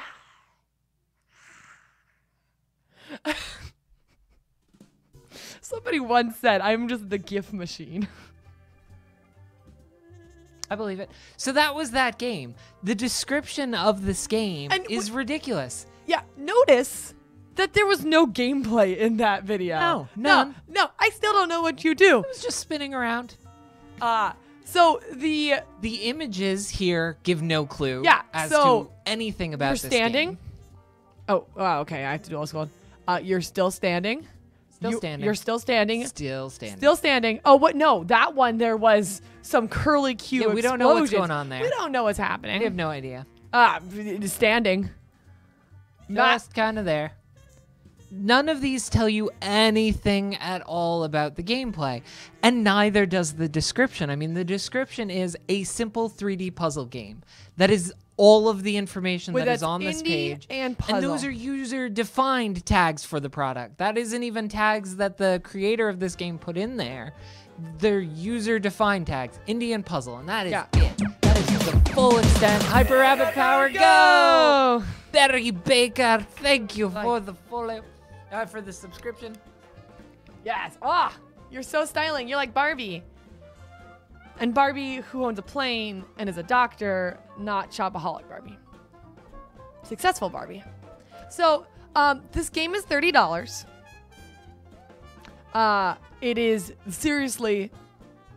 Somebody once said, I'm just the GIF machine. I believe it. So that was that game. The description of this game is ridiculous. Yeah, notice that there was no gameplay in that video. No, none. No, I still don't know what you do. It was just spinning around. So the images here give no clue as to anything about this game. You're standing. Oh, okay. I have to do all this one. You're still standing. Still standing. You're still standing. Still standing. Still standing. Oh, what? No, that one there was some curly Q. Yeah, we don't know what's going on there. We don't know what's happening. We have no idea. Standing. Just kind of there. None of these tell you anything at all about the gameplay, and neither does the description. I mean, the description is a simple 3D puzzle game. That is all of the information that is on this page. And puzzle. And those are user-defined tags for the product. That isn't even tags that the creator of this game put in there. They're user-defined tags. Indie and puzzle, and that is it. That is the full extent. Hyper Rabbit Power, go! Barry Baker, thank you for the full... for the subscription. Yes. Ah, you're so styling. You're like Barbie. And Barbie, who owns a plane and is a doctor, not shopaholic Barbie. Successful Barbie. So this game is $30. It is seriously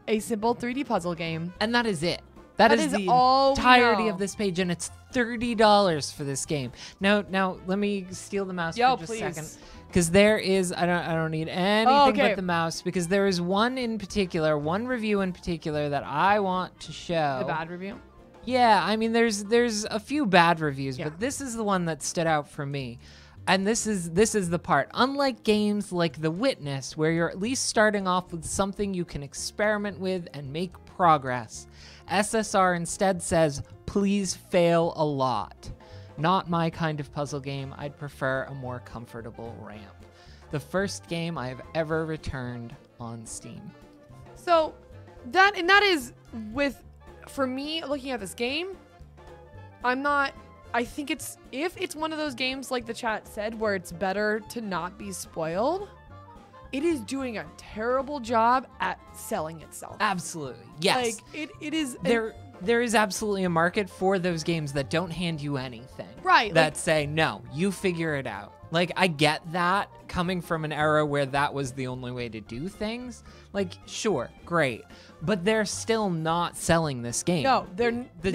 a simple 3D puzzle game. And that is it. That is the entirety of this page, and it's $30 for this game. Now let me steal the mouse for just a second. Because there is, I don't need anything but the mouse, because there is one in particular, one review in particular that I want to show. The bad review? Yeah, I mean, there's a few bad reviews, but this is the one that stood out for me. And this is the part. Unlike games like The Witness, where you're at least starting off with something you can experiment with and make progress, SSR instead says, please fail a lot. Not my kind of puzzle game. I'd prefer a more comfortable ramp. The first game I have ever returned on Steam. So that is for me looking at this game, I think if it's one of those games like the chat said where it's better to not be spoiled, it is doing a terrible job at selling itself. Absolutely. Yes. Like it is there is absolutely a market for those games that don't hand you anything. Right. That say, no, you figure it out. Like, I get that coming from an era where that was the only way to do things. Like, sure, great. But they're still not selling this game. No, they're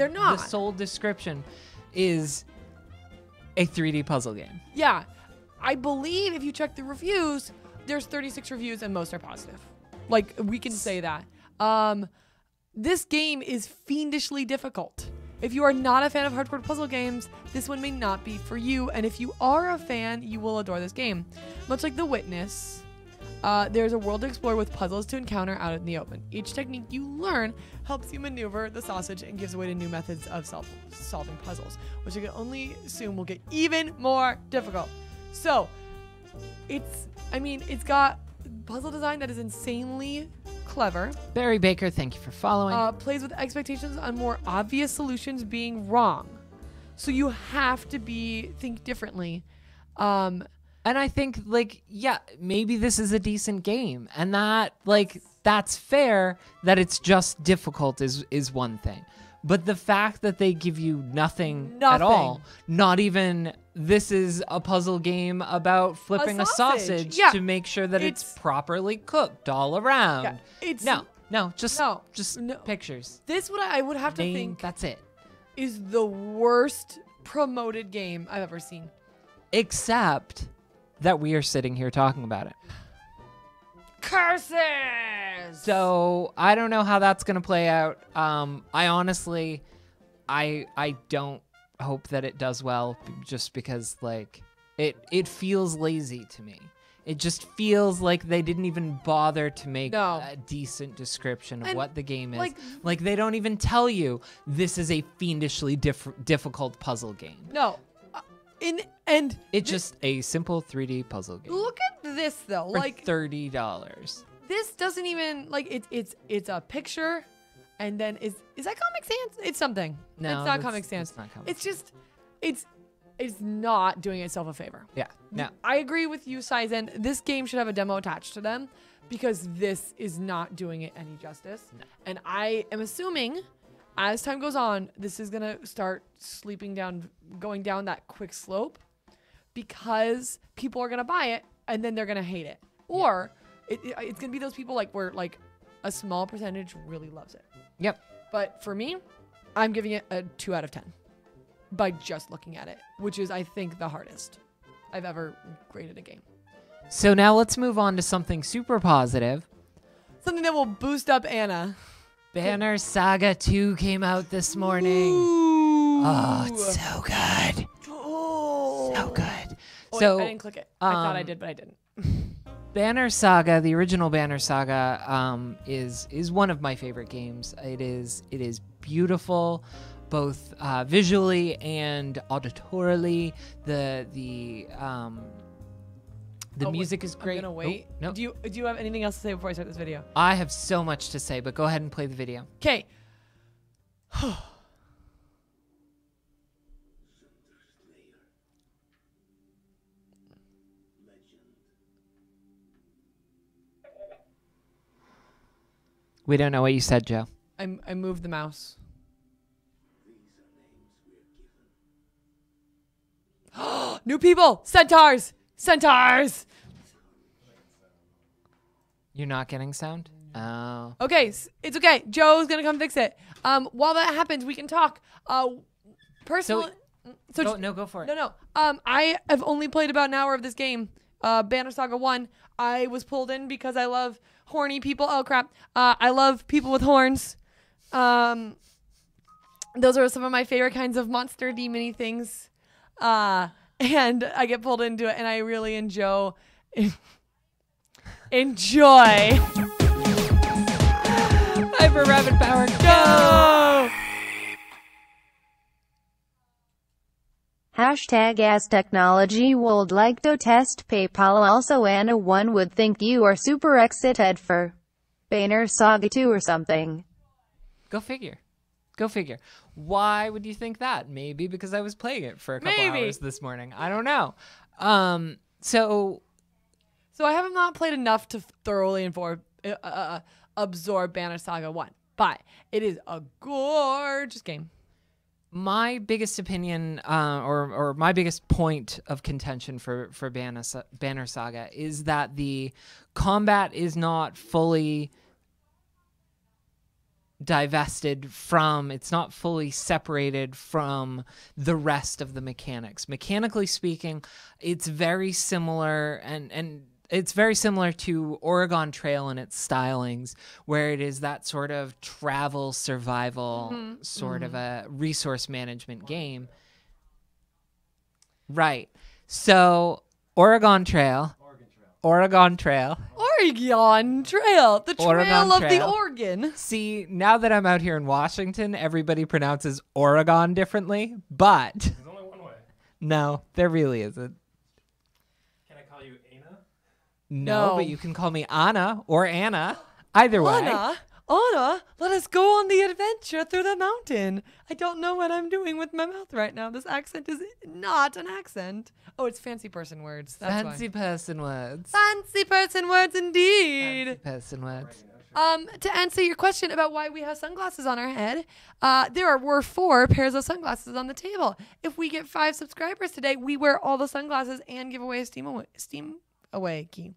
not. The sole description is a 3D puzzle game. Yeah. I believe if you check the reviews, there's 36 reviews and most are positive. Like, we can say that. This game is fiendishly difficult. If you are not a fan of hardcore puzzle games, this one may not be for you. And if you are a fan, you will adore this game. Much like The Witness, there's a world to explore with puzzles to encounter out in the open. Each technique you learn helps you maneuver the sausage and gives way to new methods of solving puzzles, which I can only assume will get even more difficult. So, it's got puzzle design that is insanely clever. Barry Baker, thank you for following. Plays with expectations on more obvious solutions being wrong. So you have to think differently. And I think, like, yeah, maybe this is a decent game. And that, like, that's fair. That it's just difficult is one thing. But the fact that they give you nothing at all, not even this is a puzzle game about flipping a sausage to make sure that it's properly cooked all around. Yeah. It's just pictures. This what I would have to think. That's it. Is the worst promoted game I've ever seen. Except that we are sitting here talking about it. Curses! So I don't know how that's gonna play out. I honestly, I don't hope that it does well, just because, like, It feels lazy to me. It just feels like they didn't even bother to make a decent description of what the game is. Like they don't even tell you this is a fiendishly difficult puzzle game. No. And it's just a simple 3D puzzle game. Look at this though. For like $30. This doesn't even like it's a picture and then is that Comic Sans? It's something. No, it's not Comic Sans. It's not doing itself a favor. Yeah. No. I agree with you, Sizen. This game should have a demo attached to them because this is not doing it any justice. No. And I am assuming as time goes on, this is going to start sleeping down, going down that quick slope because people are going to buy it and then they're going to hate it. Or it's going to be those people like where like a small percentage really loves it. Yep. But for me, I'm giving it a 2 out of 10. By just looking at it, which is, I think, the hardest I've ever graded a game. So now let's move on to something super positive. Something that will boost up Anna. Banner Saga 2 came out this morning. Ooh. Oh, it's so good. Oh. So good. Oh, so, I didn't click it. I thought I did, but I didn't. Banner Saga, the original Banner Saga, is one of my favorite games. It is beautiful. Both visually and auditorily, the music is great. I'm gonna wait. Oh, no. Do you have anything else to say before I start this video? I have so much to say, but go ahead and play the video. Okay. We don't know what you said, Joe. I moved the mouse. New people! Centaurs! Centaurs! You're not getting sound? Oh. Okay, it's okay. Joe's gonna come fix it. While that happens, we can talk. Personally... So go for it. No. I have only played about an hour of this game. Banner Saga 1. I was pulled in because I love horny people. Oh, crap. I love people with horns. Those are some of my favorite kinds of monster demon-y things. And I get pulled into it, and I really enjoy. Hyper Rapid Power, go! Hashtag as technology would like to test PayPal. Also, Anna, one would think you are super excited for Banner Saga 2 or something. Go figure. Go figure. Why would you think that? Maybe because I was playing it for a couple hours this morning. I don't know. So I have not played enough to thoroughly absorb Banner Saga 1, but it is a gorgeous game. My biggest opinion, or my biggest point of contention for Banner Saga is that the combat is not fully... divested from, it's not fully separated from the rest of the mechanics. Mechanically speaking, it's very similar and it's very similar to Oregon Trail in its stylings, where it is that sort of travel survival sort of a resource management game. Right. So Oregon Trail. The trail of the Oregon. See, now that I'm out here in Washington, everybody pronounces Oregon differently, but... There's only one way. No, there really isn't. Can I call you Anna? No, but you can call me Anna or Anna. Either way. Anna, let us go on the adventure through the mountain. I don't know what I'm doing with my mouth right now. This accent is not an accent. Oh, it's fancy person words. That's fancy person words. Fancy person words indeed. Fancy person words. To answer your question about why we have sunglasses on our head, there were 4 pairs of sunglasses on the table. If we get 5 subscribers today, we wear all the sunglasses and give away a Steam key.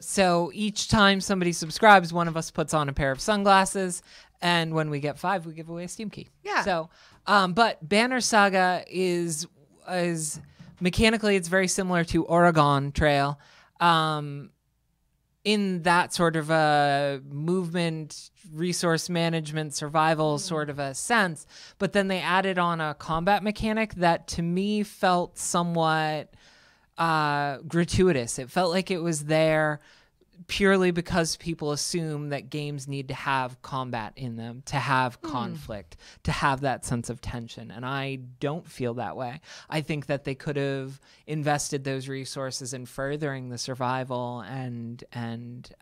So each time somebody subscribes, one of us puts on a pair of sunglasses, and when we get 5, we give away a Steam key. Yeah. So, but Banner Saga is mechanically, it's very similar to Oregon Trail, in that sort of a movement, resource management, survival sort of a sense. But then they added on a combat mechanic that to me felt somewhat gratuitous. It felt like it was there purely because people assume that games need to have combat in them, to have conflict, to have that sense of tension. And I don't feel that way. I think that they could have invested those resources in furthering the survival and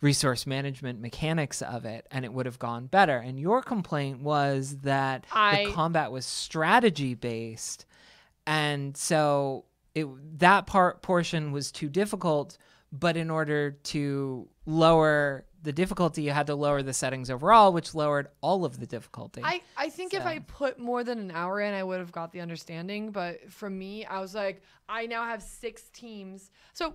resource management mechanics of it, and it would have gone better. And your complaint was that the combat was strategy-based, and so that portion was too difficult, but in order to lower the difficulty, you had to lower the settings overall, which lowered all of the difficulty. I think if I put more than an hour in, I would have got the understanding. But for me, I was like, I now have 6 teams. So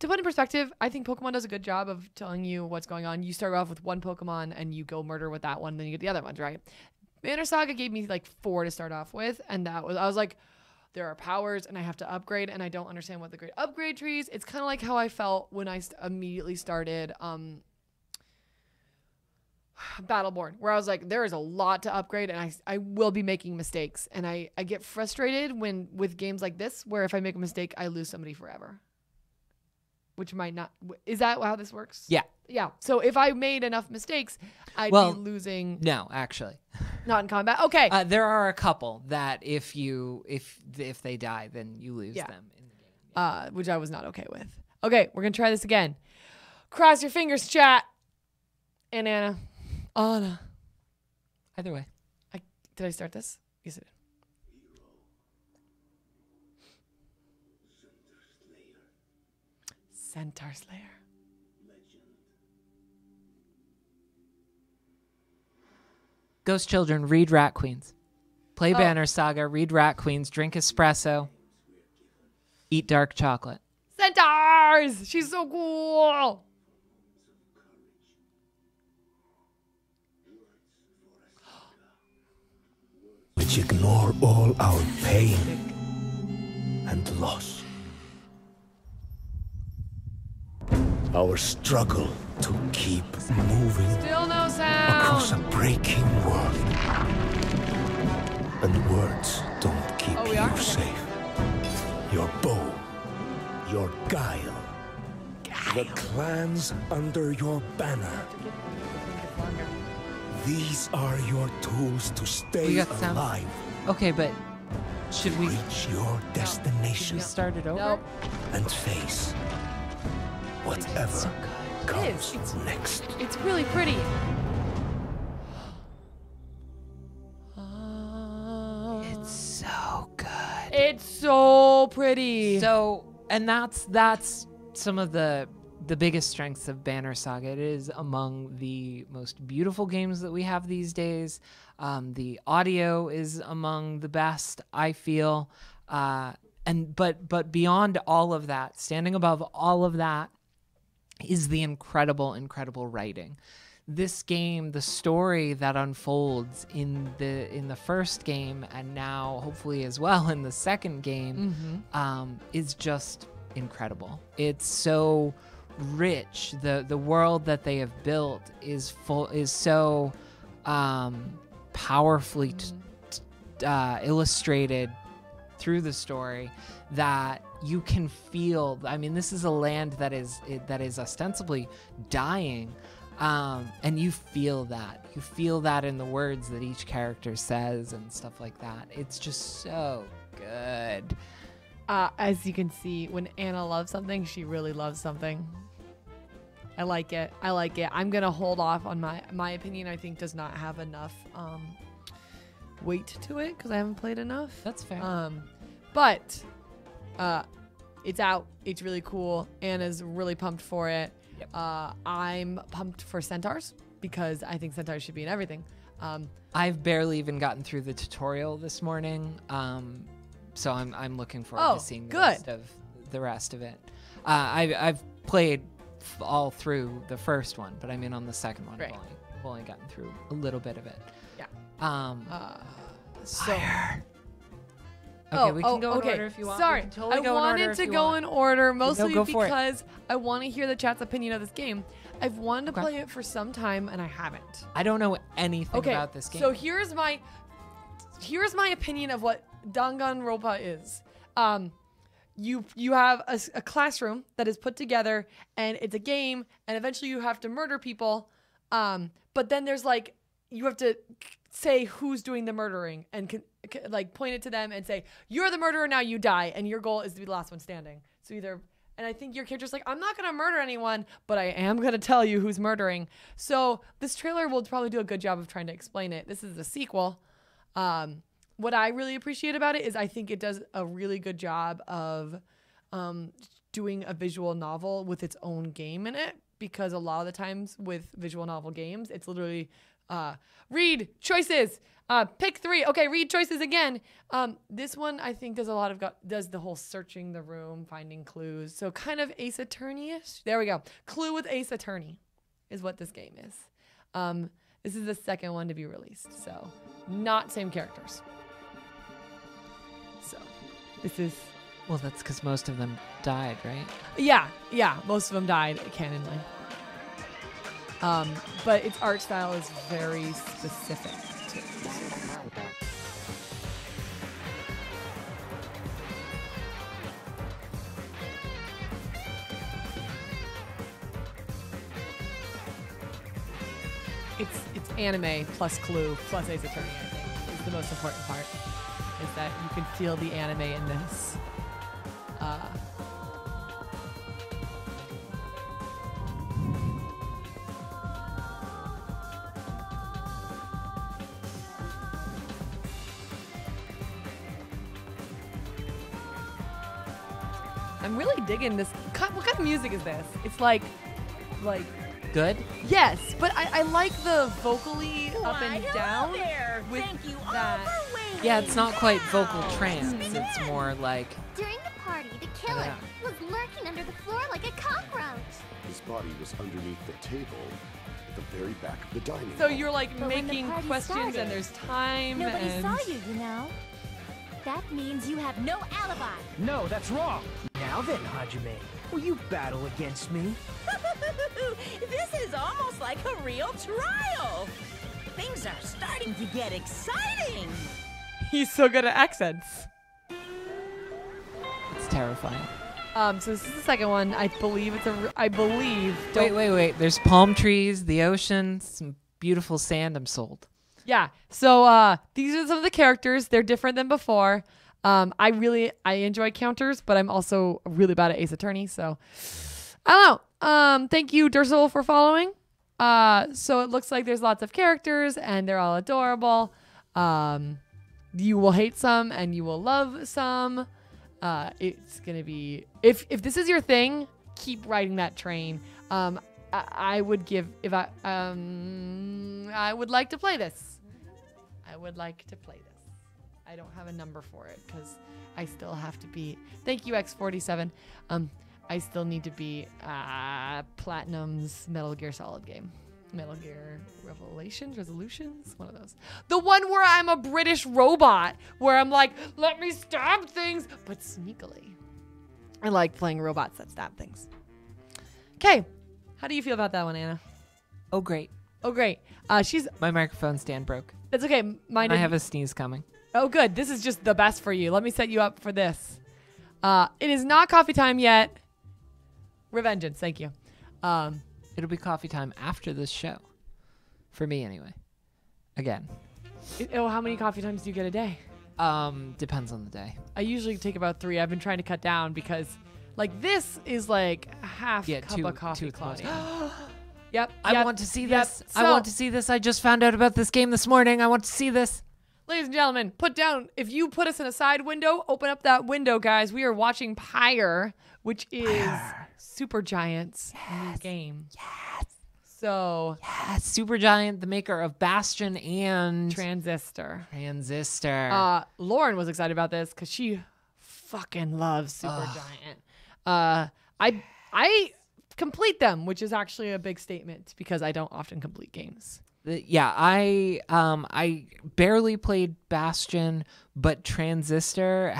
to put in perspective, I think Pokemon does a good job of telling you what's going on. You start off with 1 Pokemon and you go murder with that one, then you get the other ones, right? Banner Saga gave me like 4 to start off with, and that was, I was like, there are powers and I have to upgrade and I don't understand what the great upgrade trees. It's kind of like how I felt when I immediately started Battleborn, where I was like, there is a lot to upgrade and I will be making mistakes. And I get frustrated when with games like this, where if I make a mistake, I lose somebody forever. Which might not, is that how this works? Yeah. Yeah. So if I made enough mistakes, I'd be losing. No, actually. Not in combat. Okay. There are a couple that if they die, then you lose them in the game. Yeah. Which I was not okay with. Okay. We're going to try this again. Cross your fingers, chat. And Anna. Anna. Either way. Did I start this? Yes, I did. Centaur Slayer. Ghost children, read Rat Queens. Play Banner Saga, read Rat Queens, drink espresso, eat dark chocolate. Centaurs! She's so cool! Which ignore all our pain and loss. Our struggle to keep moving across a breaking world. And words don't keep you safe. Your bow, your guile, the clans under your banner. These are your tools to stay alive. Okay, but should we reach your destination? No. Should we start it over? No. And face whatever so comes next. It's really pretty. It's so good. It's so pretty. So, and that's some of the biggest strengths of Banner Saga. It is among the most beautiful games that we have these days. The audio is among the best, I feel. But beyond all of that, standing above all of that, is the incredible, incredible writing. This game, the story that unfolds in the first game and now hopefully as well in the second game, is just incredible. It's so rich. The world that they have built is so powerfully illustrated through the story that you can feel, I mean, this is a land that is ostensibly dying, and you feel that. You feel that in the words that each character says and stuff like that. It's just so good. As you can see, when Anna loves something, she really loves something. I like it. I like it. I'm going to hold off on my opinion, I think, does not have enough weight to it because I haven't played enough. That's fair. But... it's out. It's really cool. Anna's really pumped for it. Yep. I'm pumped for Centaurs because I think Centaurs should be in everything. I've barely even gotten through the tutorial this morning, so I'm looking forward to seeing the rest of it. I've played all through the first one, but I mean on the second one, right. I've only gotten through a little bit of it. Yeah. So. Fire. Okay, we can go in order if you want. Sorry, totally I wanted to go in order mostly because I want to hear the chat's opinion of this game. I've wanted to play it for some time and I haven't. I don't know anything about this game. So here's my opinion of what Danganronpa is. You have a classroom that is put together and it's a game and eventually you have to murder people. But then there's like you have to say who's doing the murdering and like point it to them and say, you're the murderer, now you die. And your goal is to be the last one standing. So either, and I think your character's like, I'm not going to murder anyone, but I am going to tell you who's murdering. So this trailer will probably do a good job of trying to explain it. This is a sequel. What I really appreciate about it is I think it does a really good job of doing a visual novel with its own game in it. Because a lot of the times with visual novel games, it's literally read choices, pick three. Okay, read choices again. This one I think does a lot of does the whole searching the room, finding clues. So kind of Ace Attorney-ish. There we go. Clue with Ace Attorney is what this game is. This is the second one to be released, so not same characters. So this is. Well, that's because most of them died, right? Yeah, most of them died canonically. But its art style is very specific too. It's anime plus Clue plus Ace Attorney, I think, is the most important part. Is that you can feel the anime in this. I'm really digging this. What kind of music is this? It's like good? Yes, but I like the vocally up and down with that. Yeah, it's not quite vocal trance. It's more like killer was lurking under the floor like a cockroach. His body was underneath the table at the very back of the dining room. So you're like making questions and there's time. Nobody saw you, you know. That means you have no alibi. No, that's wrong. Now then, Hajime, will you battle against me? This is almost like a real trial. Things are starting to get exciting. He's so good at accents. Terrifying. So this is the second one. I believe it's a. I believe. Wait. There's palm trees, the ocean, some beautiful sand. I'm sold. Yeah. So these are some of the characters. They're different than before. I enjoy counters, but I'm also really bad at Ace Attorney. So I don't know. Thank you, Durzel, for following. So it looks like there's lots of characters, and they're all adorable. You will hate some, and you will love some. It's gonna be if this is your thing, keep riding that train. I would give if I I would like to play this. I don't have a number for it because I still have to be. Thank you, X47. I still need to be Platinum's Metal Gear Solid game. Metal Gear Resolutions, one of those. The one where I'm a British robot, where I'm like, let me stab things, but sneakily. I like playing robots that stab things. Okay, how do you feel about that one, Anna? Oh, great. Oh, great. My microphone stand broke. That's okay. Mine. I have a sneeze coming. Oh, good. This is just the best for you. Let me set you up for this. It is not coffee time yet. Revengeance, thank you. It'll be coffee time after this show. For me, anyway. Again. How many coffee times do you get a day? Depends on the day. I usually take about 3. I've been trying to cut down because, like, this is like half a cup of coffee, Claudia. Yep. I want to see this. Yep. So, I want to see this. I just found out about this game this morning. I want to see this. Ladies and gentlemen, put down. If you put us in a side window, open up that window, guys. We are watching Pyre, which is... Supergiant's new game. Yes. So. Yes. Supergiant, the maker of Bastion and Transistor. Lauren was excited about this because she fucking loves Supergiant. I complete them, which is actually a big statement because I don't often complete games. Yeah, I barely played Bastion, but Transistor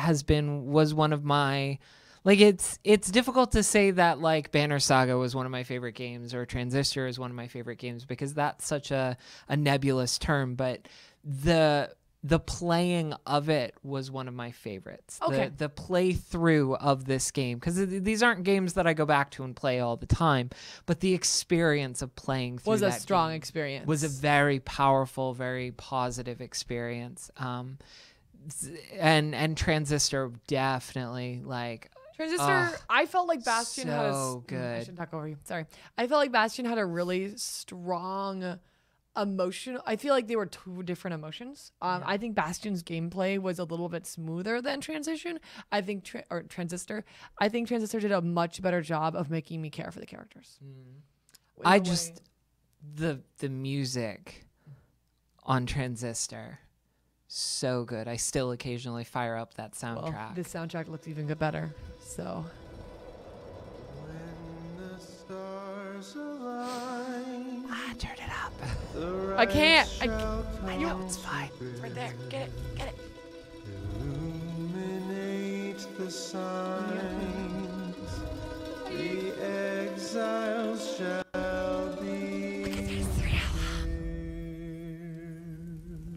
was one of my, like, it's difficult to say that like Banner Saga was one of my favorite games or Transistor is one of my favorite games, because that's such a nebulous term, but the playing of it was one of my favorites. Okay. The playthrough of this game, because these aren't games that I go back to and play all the time, but the experience of playing through was a strong experience. Was a very powerful, very positive experience. And Transistor definitely, like. Transistor, I felt like Bastion had a good. I should talk over you. Sorry, I felt like Bastion had a really strong. Emotional. I feel like they were two different emotions. I think Bastion's gameplay was a little bit smoother than Transition. I think Transistor. I think Transistor did a much better job of making me care for the characters. Mm. I just the music on Transistor, so good. I still occasionally fire up that soundtrack. Well, the soundtrack looks even better. So. When the stars align. Ah, turn it up. I can't. I know it's fine. It's right there. Get it. Get it. Illuminate the signs. The exiles shall be. Look at there's three.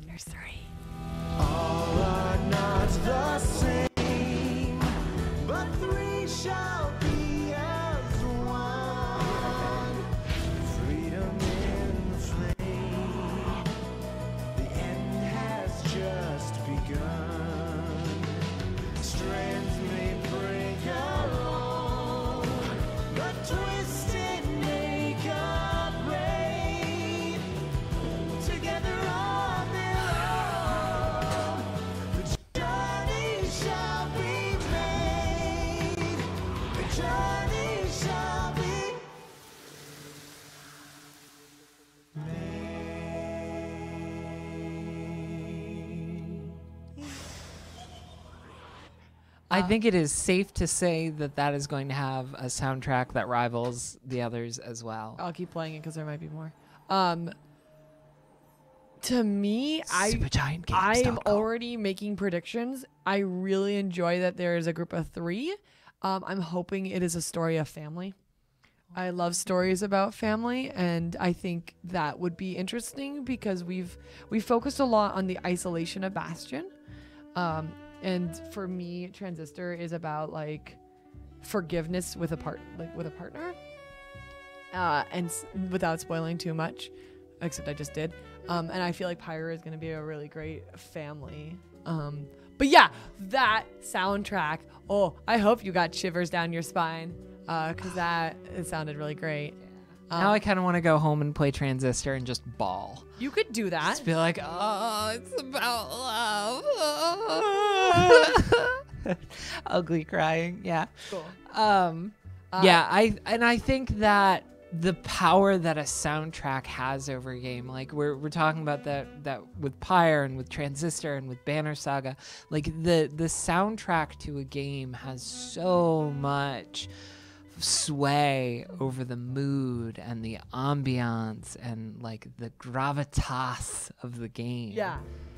There's three. All are not the same, but three shall be. I think it is safe to say that that is going to have a soundtrack that rivals the others as well. I'll keep playing it because there might be more. To me, I'm already making predictions. I really enjoy that there is a group of three. I'm hoping it is a story of family. I love stories about family, and I think that would be interesting because we focused a lot on the isolation of Bastion. And for me, Transistor is about like forgiveness with a partner, and without spoiling too much, except I just did. And I feel like Pyra is gonna be a really great family. But yeah, that soundtrack. Oh, I hope you got shivers down your spine, cause it sounded really great. Now I kind of want to go home and play Transistor and just bawl. You could do that. Just be like, oh, it's about love. Oh. Ugly crying. Yeah. Cool. Yeah. I think that the power that a soundtrack has over a game, like we're talking about that with Pyre and with Transistor and with Banner Saga, like the soundtrack to a game has so much sway over the mood and the ambiance and like the gravitas of the game. Yeah,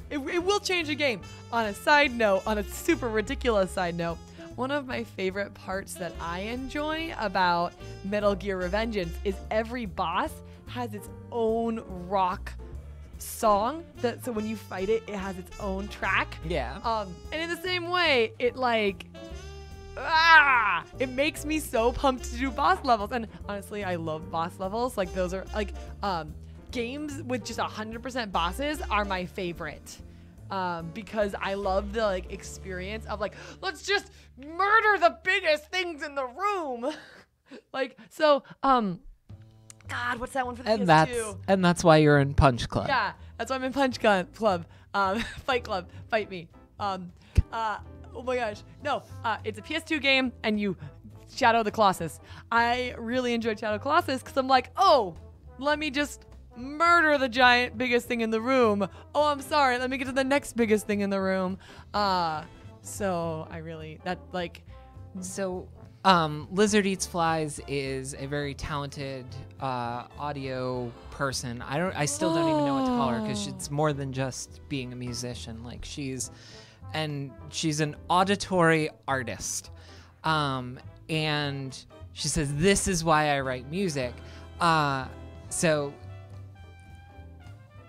it will change a game. On a side note, on a super ridiculous side note, one of my favorite parts that I enjoy about Metal Gear Revengeance is every boss has its own rock song, so when you fight it has its own track. Yeah. And in the same way, it like it makes me so pumped to do boss levels. And honestly, I love boss levels. Like those are like games with just 100% bosses are my favorite, because I love the like experience of like, let's just murder the biggest things in the room. Like, so God, what's that one for the PS2? And that's why you're in Punch Club. Yeah, that's why I'm in Punch Club. Fight Club, fight me. Oh my gosh. No, it's a PS2 game and you Shadow the Colossus. I really enjoyed Shadow Colossus because I'm like, oh, let me just murder the giant biggest thing in the room. Oh, I'm sorry. Let me get to the next biggest thing in the room. So I really, that like. So Lizard Eats Flies is a very talented audio person. I still don't even know what to call her, because it's more than just being a musician. Like, she's an auditory artist, and she says, "This is why I write music." So,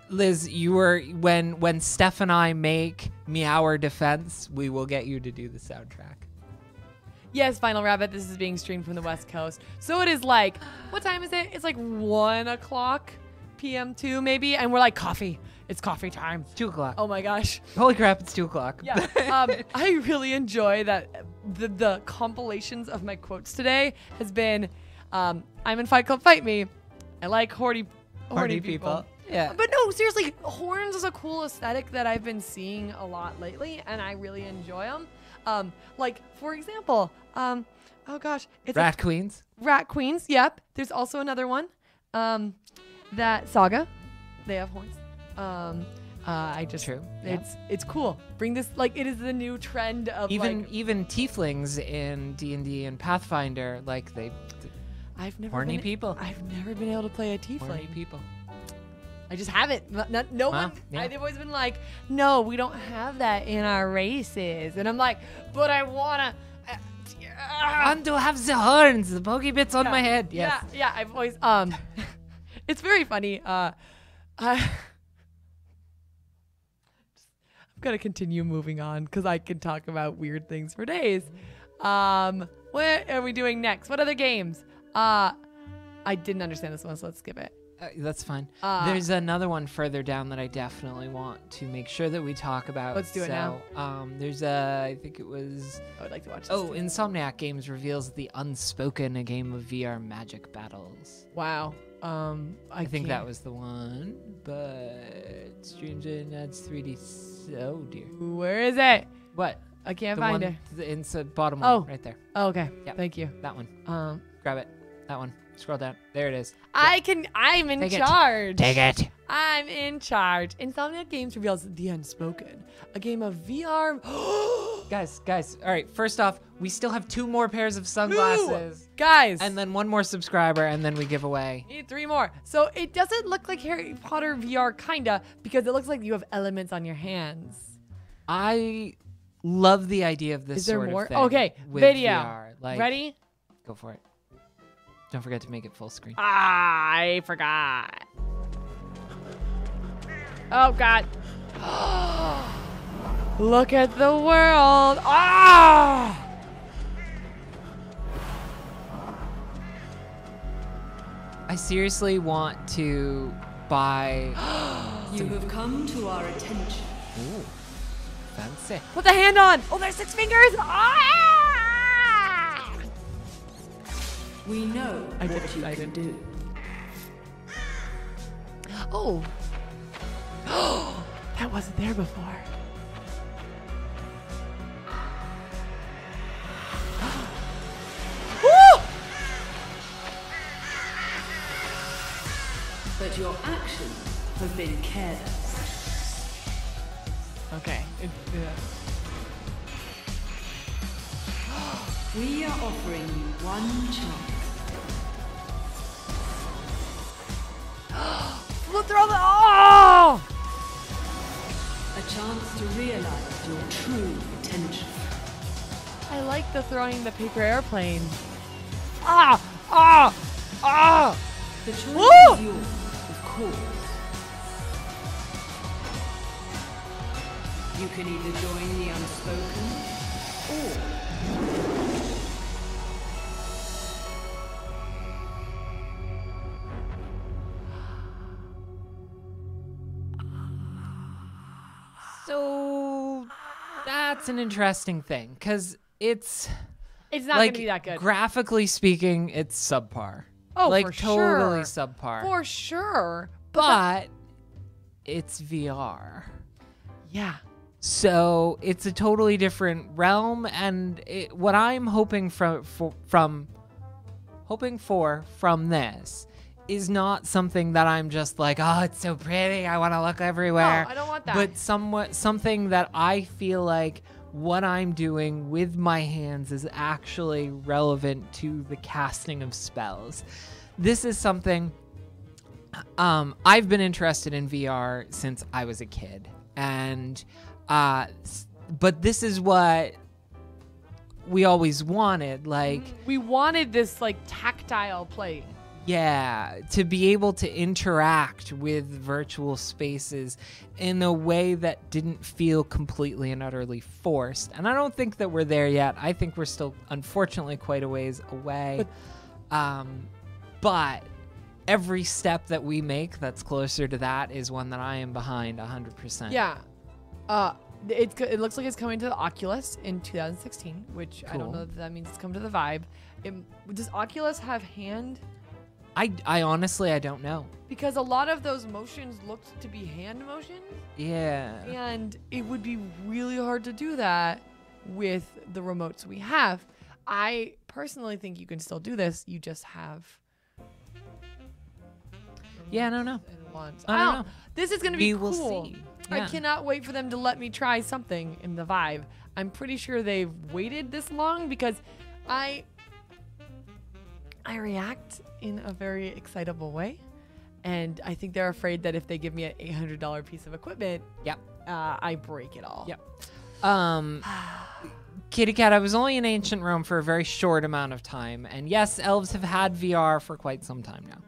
Liz, you were when Steph and I make Meower Defense, we will get you to do the soundtrack. Yes, Final Rabbit, this is being streamed from the West Coast. So it is like, what time is it? It's like 1:00 p.m. maybe, and we're like, coffee. It's coffee time. 2:00. Oh my gosh. Holy crap, it's 2:00. Yeah. I really enjoy that the compilations of my quotes today has been, I'm in Fight Club, fight me. I like horny people. Yeah. But no, seriously, horns is a cool aesthetic that I've been seeing a lot lately, and I really enjoy them. Like, for example, oh gosh, it's Rat Queens. Rat Queens, yep. There's also another one, that Saga, they have horns. I just, true. It's cool. Bring this, like, it is the new trend of even tieflings in D&D and Pathfinder, like I've never been able to play a tiefling. Horny people. I just haven't. No one. Yeah. They've always been like, no, we don't have that in our races. And I'm like, but I wanna. I want to have the horns, the pokey bits on my head. Yes. Yeah. I've always. It's very funny. I'm gonna continue moving on because I can talk about weird things for days. What are we doing next? What other games? I didn't understand this one, so let's skip it. That's fine. There's another one further down that I definitely want to make sure that we talk about. Let's do it now. There's I think it was. I would like to watch this. Oh, Insomniac Games reveals The Unspoken, a game of VR magic battles. Wow. I think that was the one, but Stranger Nuts 3D. Oh dear. Where is it? What? I can't find it. It's the bottom one, right there. Oh, okay. Yep. Thank you. That one. Grab it. That one. Scroll down. There it is. Yep. I'm in charge. Take it. I'm in charge. Insomniac Games reveals The Unspoken, a game of VR. Guys. All right. First off, we still have 2 more pairs of sunglasses. Ooh, guys. And then 1 more subscriber, and then we give away. Need 3 more. So it doesn't look like Harry Potter VR, kinda, because it looks like you have elements on your hands. I love the idea of this. Is there sort more? Of thing okay. With video. VR. Like, ready? Go for it. Don't forget to make it full screen. I forgot. Oh, God. Look at the world. Ah! I seriously want to buy... You have come to our attention. Ooh, fancy. Put the hand on. Oh, there's 6 fingers. Ah! We know what you can do. Oh, that wasn't there before. Woo! But your actions have been careless. Okay. We are offering you 1 chance. We'll throw the a chance to realize your true potential. I like the throwing the paper airplane. The choice is yours, of course. You can either join the unspoken or. So that's an interesting thing, because it's not like, gonna be that good. Graphically speaking, it's subpar. Oh, like, for sure. Totally subpar. For sure. But it's VR. Yeah. So it's a totally different realm, and what I'm hoping from this is not something that I'm just like, oh, it's so pretty, I want to look everywhere. No, I don't want that. But something that I feel like what I'm doing with my hands is actually relevant to the casting of spells. This is something I've been interested in VR since I was a kid, and but this is what we always wanted. Like, we wanted this like tactile play. Yeah, to be able to interact with virtual spaces in a way that didn't feel completely and utterly forced. And I don't think that we're there yet. I think we're still, unfortunately, quite a ways away. But every step that we make that's closer to that is one that I am behind 100%. Yeah. It looks like it's coming to the Oculus in 2016, which cool. I don't know if that means it's coming to the Vive. Does Oculus have hand... I honestly, I don't know. Because a lot of those motions looked to be hand motions. Yeah. And it would be really hard to do that with the remotes we have. I personally think you can still do this. You just have... Yeah, I don't know. This is going to be cool. We will see. Yeah. I cannot wait for them to let me try something in the Vive. I'm pretty sure they've waited this long because I react in a very excitable way, and I think they're afraid that if they give me an $800 piece of equipment, yep, I break it all. Yep. Kitty Cat, I was only in ancient Rome for a very short amount of time, and yes, elves have had VR for quite some time now.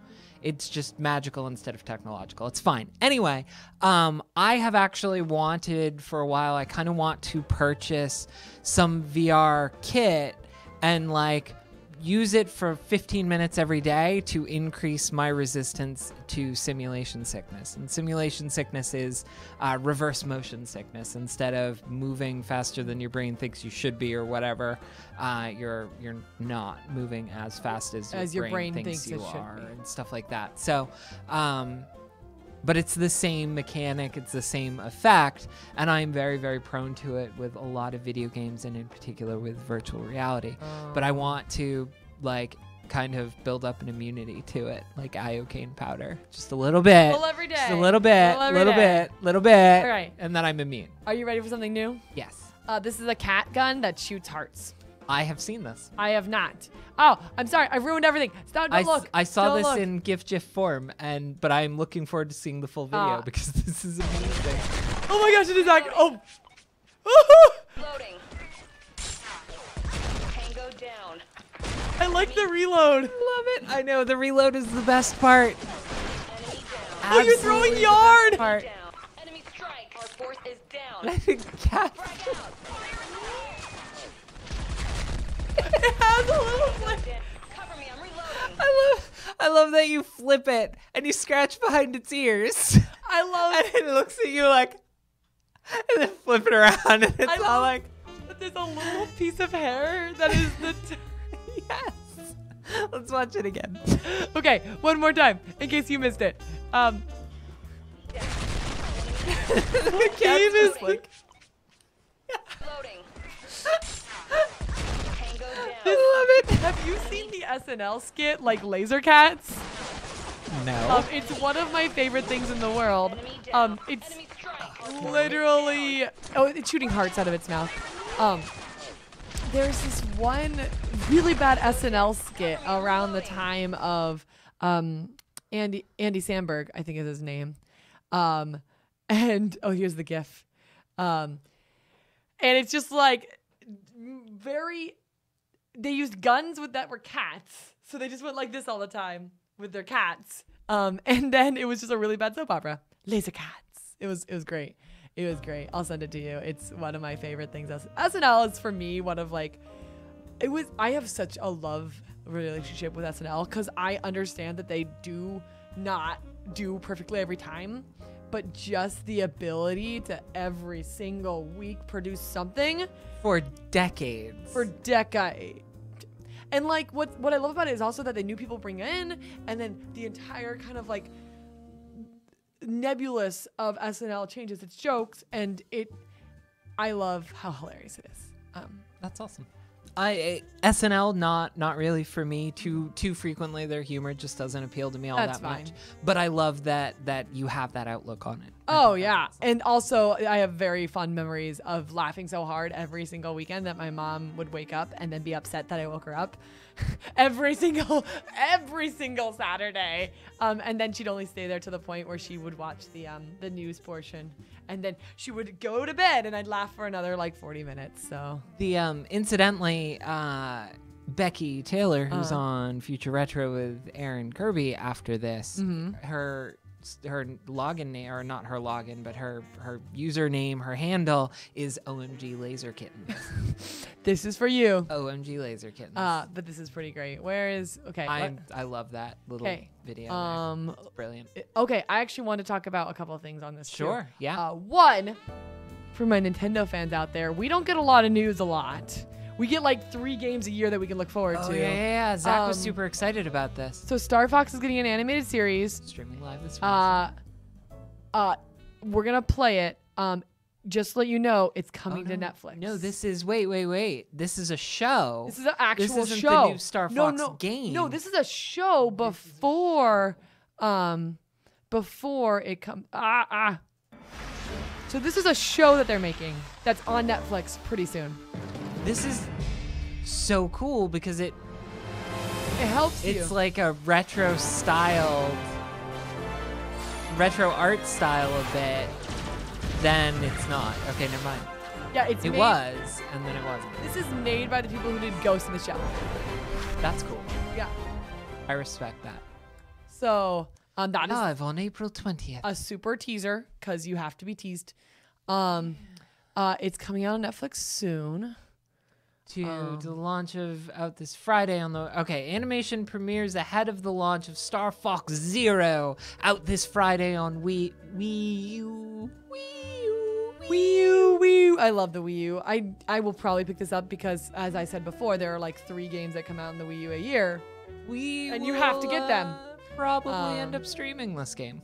It's just magical instead of technological. It's fine. Anyway, I have actually wanted for a while, I kind of want to purchase some VR kit and like use it for 15 minutes every day to increase my resistance to simulation sickness. And simulation sickness is reverse motion sickness. Instead of moving faster than your brain thinks you should be or whatever, you're not moving as fast as your brain thinks you are and stuff like that. So, but it's the same mechanic, it's the same effect, and I'm very, very prone to it with a lot of video games and in particular with virtual reality. But I want to, like, kind of build up an immunity to it, like iocane powder. Just a little bit. Well, every day. Just a little bit, a little bit, little bit. All right. And then I'm immune. Are you ready for something new? Yes. This is a cat gun that shoots hearts. I have seen this. I have not. Oh, I'm sorry. I ruined everything. Stop, don't look. I saw this in GIF form, but I'm looking forward to seeing the full video because this is amazing. Oh my gosh, it is like, oh. Loading. Tango down. I like the reload. Love it. I know, the reload is the best part. Enemy down. Oh, you're throwing yarn. Enemy strike. Our force is down. I think cat. It has a little flip. Cover me, I'm reloading. I love that you flip it and you scratch behind its ears. I love it. And it looks at you like, and then flip it around, and it's all like. But there's a little piece of hair that is the. Yes. Let's watch it again. Okay, one more time in case you missed it. Yeah. The game is like. Loading. I love it. Have you seen the SNL skit, like Laser Cats? No. It's one of my favorite things in the world. It's literally... Oh, it's shooting hearts out of its mouth. There's this one really bad SNL skit around the time of Andy Samberg, I think is his name. And, oh, here's the GIF. And it's just like very... They used guns that were cats. So they just went like this all the time with their cats. And then it was just a really bad soap opera. Laser Cats. It was great. It was great. I'll send it to you. It's one of my favorite things. SNL is for me one of like, I have such a love relationship with SNL because I understand that they do not do perfectly every time, but just the ability to every single week produce something. For decades. And like what I love about it is also that the new people bring in, and then the entire kind of like nebulous of SNL changes its jokes, and I love how hilarious it is. That's awesome. SNL not really for me too frequently. Their humor just doesn't appeal to me all that much. But I love that you have that outlook on it. Oh yeah, and also I have very fond memories of laughing so hard every single weekend that my mom would wake up and then be upset that I woke her up every single Saturday. And then she'd only stay there to the point where she would watch the news portion, and then she would go to bed, and I'd laugh for another like 40 minutes. So the incidentally, Becky Taylor, who's on Future Retro with Aaron Kirby after this, her login name, or not her login, but her username, her handle is OMG Laser Kittens. This is for you. OMG Laser Kittens. But this is pretty great. Where is, okay. I love that little video. It's brilliant. Okay, I actually want to talk about a couple of things on this too. Yeah. One, for my Nintendo fans out there, we don't get a lot of news a lot. We get like 3 games a year that we can look forward to. Yeah. Zach was super excited about this. So Star Fox is getting an animated series. Streaming live this week. We're going to play it. Just to let you know, it's coming to Netflix. No, this is, wait. This is a show. This is an actual show. This isn't the new Star Fox game. No, this is a show before it comes. So this is a show that they're making that's on Netflix pretty soon. This is so cool because it helps you. It's like a retro art style a bit. Then it's not. Okay, never mind. Yeah, it's was, and then it wasn't. This is made by the people who did Ghost in the Shell. That's cool. Yeah. I respect that. So, that is live on April 20th. A super teaser, because you have to be teased. It's coming out on Netflix soon. The launch of out this Friday on the animation premieres ahead of the launch of Star Fox Zero out this Friday on Wii U. I love the Wii U. I will probably pick this up because, as I said before, there are like 3 games that come out on the Wii U a year. And you have to get them. Probably end up streaming this game.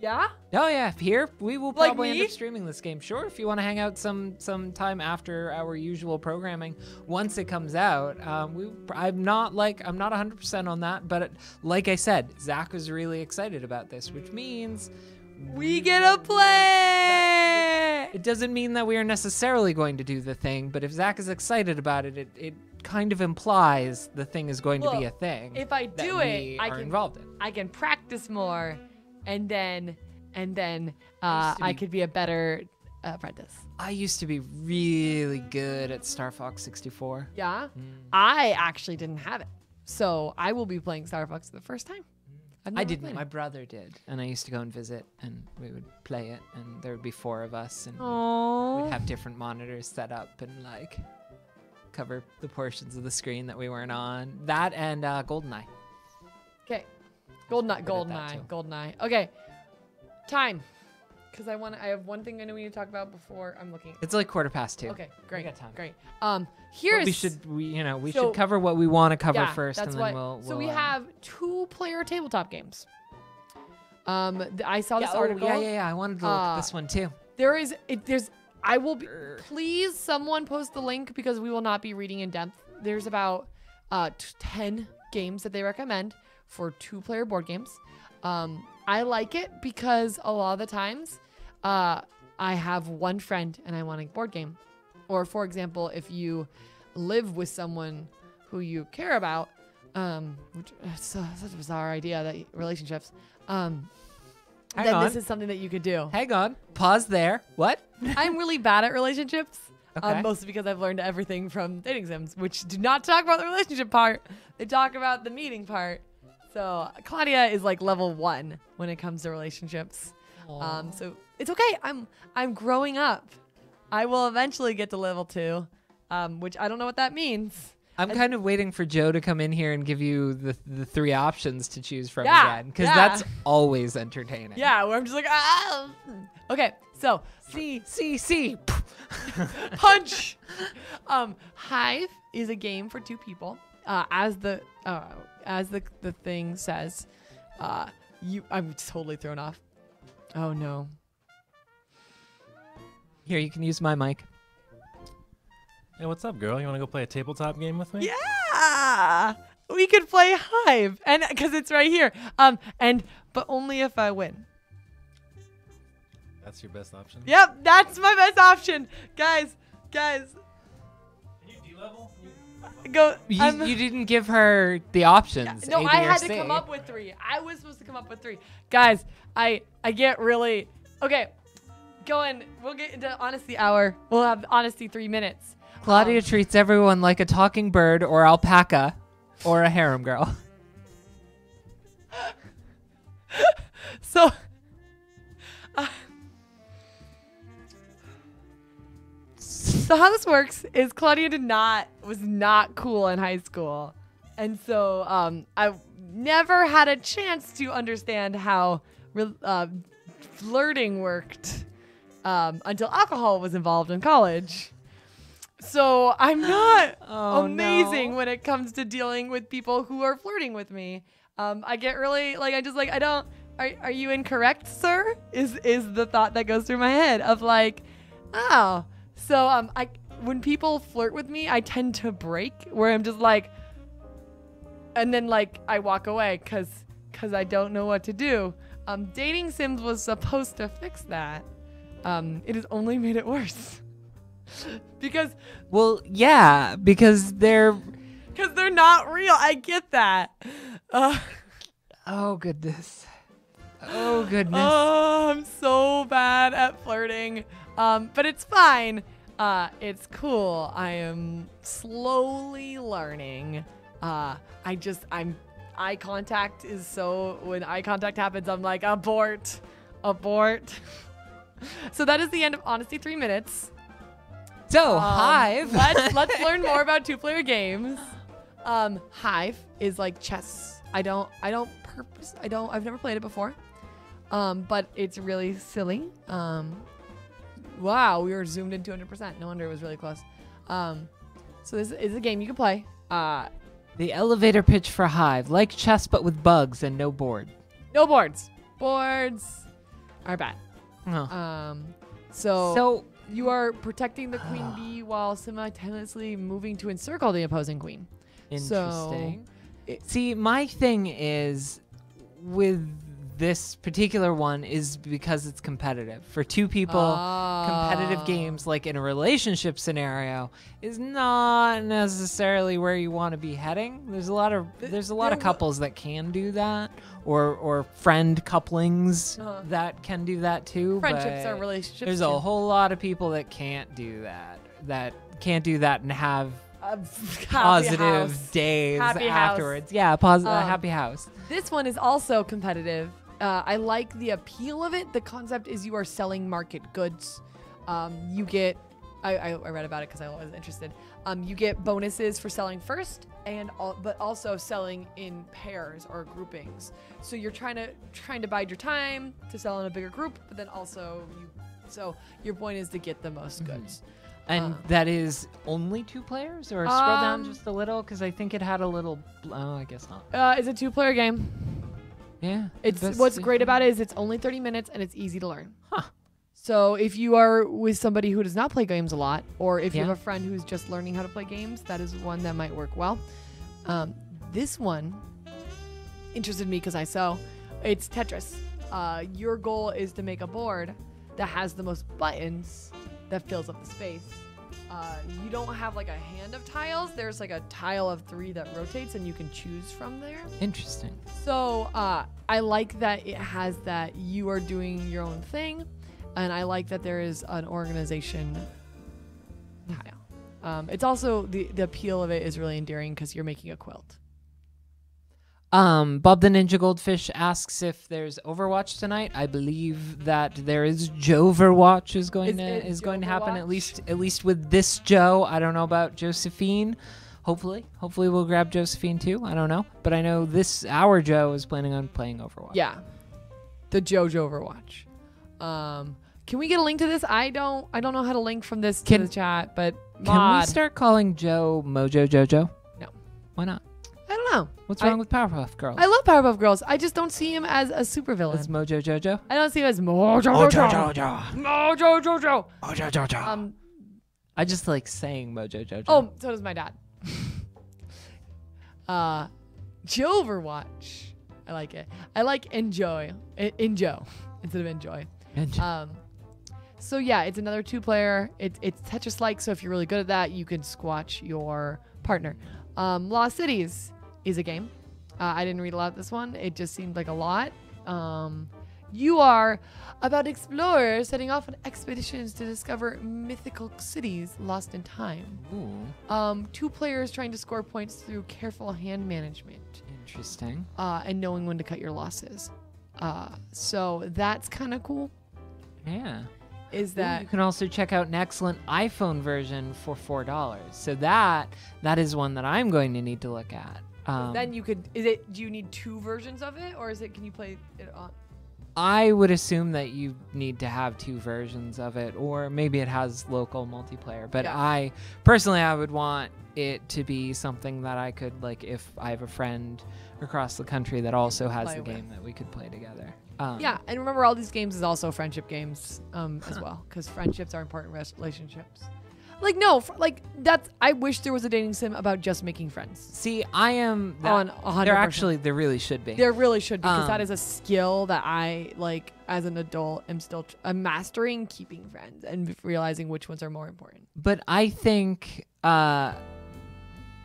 Yeah? Oh yeah, here we will probably end up streaming this game. Sure, if you want to hang out some time after our usual programming once it comes out. I'm not 100% on that, but like I said, Zach was really excited about this, which means we get to play. It doesn't mean that we are necessarily going to do the thing, but if Zach is excited about it, it kind of implies the thing is going to be a thing. If I do it, I can practice more. And then I could be a better apprentice. I used to be really good at Star Fox 64. Yeah? I actually didn't have it. So I will be playing Star Fox for the first time. I didn't. My brother did. And I used to go and visit, and we would play it, and there would be 4 of us, and we'd have different monitors set up and, like, cover the portions of the screen that we weren't on. That and GoldenEye. Okay. Goldeneye. Okay, time, because I have one thing I know we need to talk about before I'm looking. It's like 2:15. Okay, great. We got time. Great. Here's. We should cover what we want to cover first, and then we'll. So we have 2-player tabletop games. I saw this article. Yeah. I wanted to look at this one too. Please, someone post the link because we will not be reading in depth. There's about 10 games that they recommend for 2-player board games. I like it because a lot of the times I have one friend and I want a board game. Or for example, if you live with someone who you care about, which is such a bizarre idea, that relationships, then this is something that you could do. Hang on, pause there. What? I'm really bad at relationships. Okay. Mostly because I've learned everything from dating sims, which do not talk about the relationship part. They talk about the meeting part. So Claudia is like level 1 when it comes to relationships. So it's okay. I'm growing up. I will eventually get to level 2, which I don't know what that means. I'm kind of waiting for Joe to come in here and give you the 3 options to choose from again, because that's always entertaining. Yeah, where I'm just like, okay. So C. Punch. Hive is a game for 2 people. As the thing says, I'm totally thrown off. Oh no. Here, you can use my mic. Hey, what's up, girl? You want to go play a tabletop game with me? Yeah! We could play Hive, and because it's right here. But only if I win. That's your best option? Yep, that's my best option. Guys. Can you D-level? Go. You didn't give her the options. No, I had to come up with three. I was supposed to come up with three. Guys, I get really... Okay, go in. We'll get into Honesty Hour. We'll have Honesty 3 minutes. Claudia treats everyone like a talking bird or alpaca or a harem girl. So... So how this works is Claudia was not cool in high school, and so I never had a chance to understand how flirting worked until alcohol was involved in college. So I'm not amazing when it comes to dealing with people who are flirting with me. I get really I don't. Are you incorrect, sir? Is the thought that goes through my head of like, oh. So when people flirt with me, I tend to break where I'm just like, and then like I walk away because I don't know what to do. Dating Sims was supposed to fix that. It has only made it worse. because they're not real. I get that. Oh goodness. Oh goodness. Oh, I'm so bad at flirting. But it's fine. It's cool. I am slowly learning. Eye contact is so, when eye contact happens, I'm like, abort, abort. So that is the end of Honesty 3 minutes. So Hive. Let's learn more about two-player games. Hive is like chess. I've never played it before. But it's really silly. Wow, we were zoomed in 200%. No wonder it was really close. So this is a game you can play. The elevator pitch for Hive. Like chess, but with bugs and no board. No boards. Boards are bad. Oh. So you are protecting the queen bee while simultaneously moving to encircle the opposing queen. Interesting. So, see, my thing is with... This particular one is because it's competitive. For two people, competitive games, like in a relationship scenario, is not necessarily where you want to be heading. There's a lot of couples that can do that, or friend couplings that can do that too. Friendships are relationships. There's a whole lot of people that can't do that. That can't do that and have positive days afterwards. Yeah, positive happy house. This one is also competitive. I like the appeal of it. The concept is you are selling market goods. You get, I read about it because I was interested. You get bonuses for selling first, but also selling in pairs or groupings. So you're trying to bide your time to sell in a bigger group, but then also so your point is to get the most goods. And that is only two players, or scroll down just a little because I think it had a little. Oh, I guess not. It's a two-player game. Yeah. What's great about it is it's only 30 minutes and it's easy to learn. Huh. So if you are with somebody who does not play games a lot, or if you have a friend who's just learning how to play games, that is one that might work well. This one interested me because it's Tetris. Your goal is to make a board that has the most buttons that fills up the space. You don't have like a hand of tiles. There's like a tile of three that rotates and you can choose from there. Interesting. So I like that it has that you are doing your own thing, and I like that there is an organization tile. It's also the appeal of it is really endearing because you're making a quilt. Bob the Ninja Goldfish asks if there's Overwatch tonight. I believe that there is. Joverwatch is going to happen at least with this Joe. I don't know about Josephine. Hopefully we'll grab Josephine too. I don't know, but I know our Joe is planning on playing Overwatch. Yeah, the Joverwatch. Can we get a link to this? I don't know how to link from this to the chat. But can we start calling Joe Mojo Jojo? No, why not? I don't know. What's wrong with Powerpuff Girls? I love Powerpuff Girls. I just don't see him as a supervillain. As Mojo Jojo? I don't see him as Mojo Jojo. Mojo Jojo. Mojo Jojo. I just like saying Mojo Jojo. Oh, so does my dad. Joverwatch. I like it. I like Enjoy. Enjo instead of Enjoy. So yeah, it's another two-player. It's Tetris-like, so if you're really good at that, you can squatch your partner. Lost Cities is a game. I didn't read a lot of this one. It just seemed like a lot. You are about explorers setting off on expeditions to discover mythical cities lost in time. Ooh. Two players trying to score points through careful hand management. Interesting. And knowing when to cut your losses. So that's kind of cool. Yeah. Is that you can also check out an excellent iPhone version for $4. So that is one that I'm going to need to look at. Then you could. Is it? Do you need two versions of it, or is it? Can you play it on? I would assume that you need to have two versions of it, or maybe it has local multiplayer. But yeah. I personally, I would want it to be something that I could like. If I have a friend across the country that also has the game that we could play together. Yeah, and remember, all these games is also friendship games as well, because friendships are important relationships. Like, no, like, that's, I wish there was a dating sim about just making friends. See, I am on 100%. There really should be. There really should be, because that is a skill that I, like, as an adult, am still mastering, keeping friends and realizing which ones are more important. But I think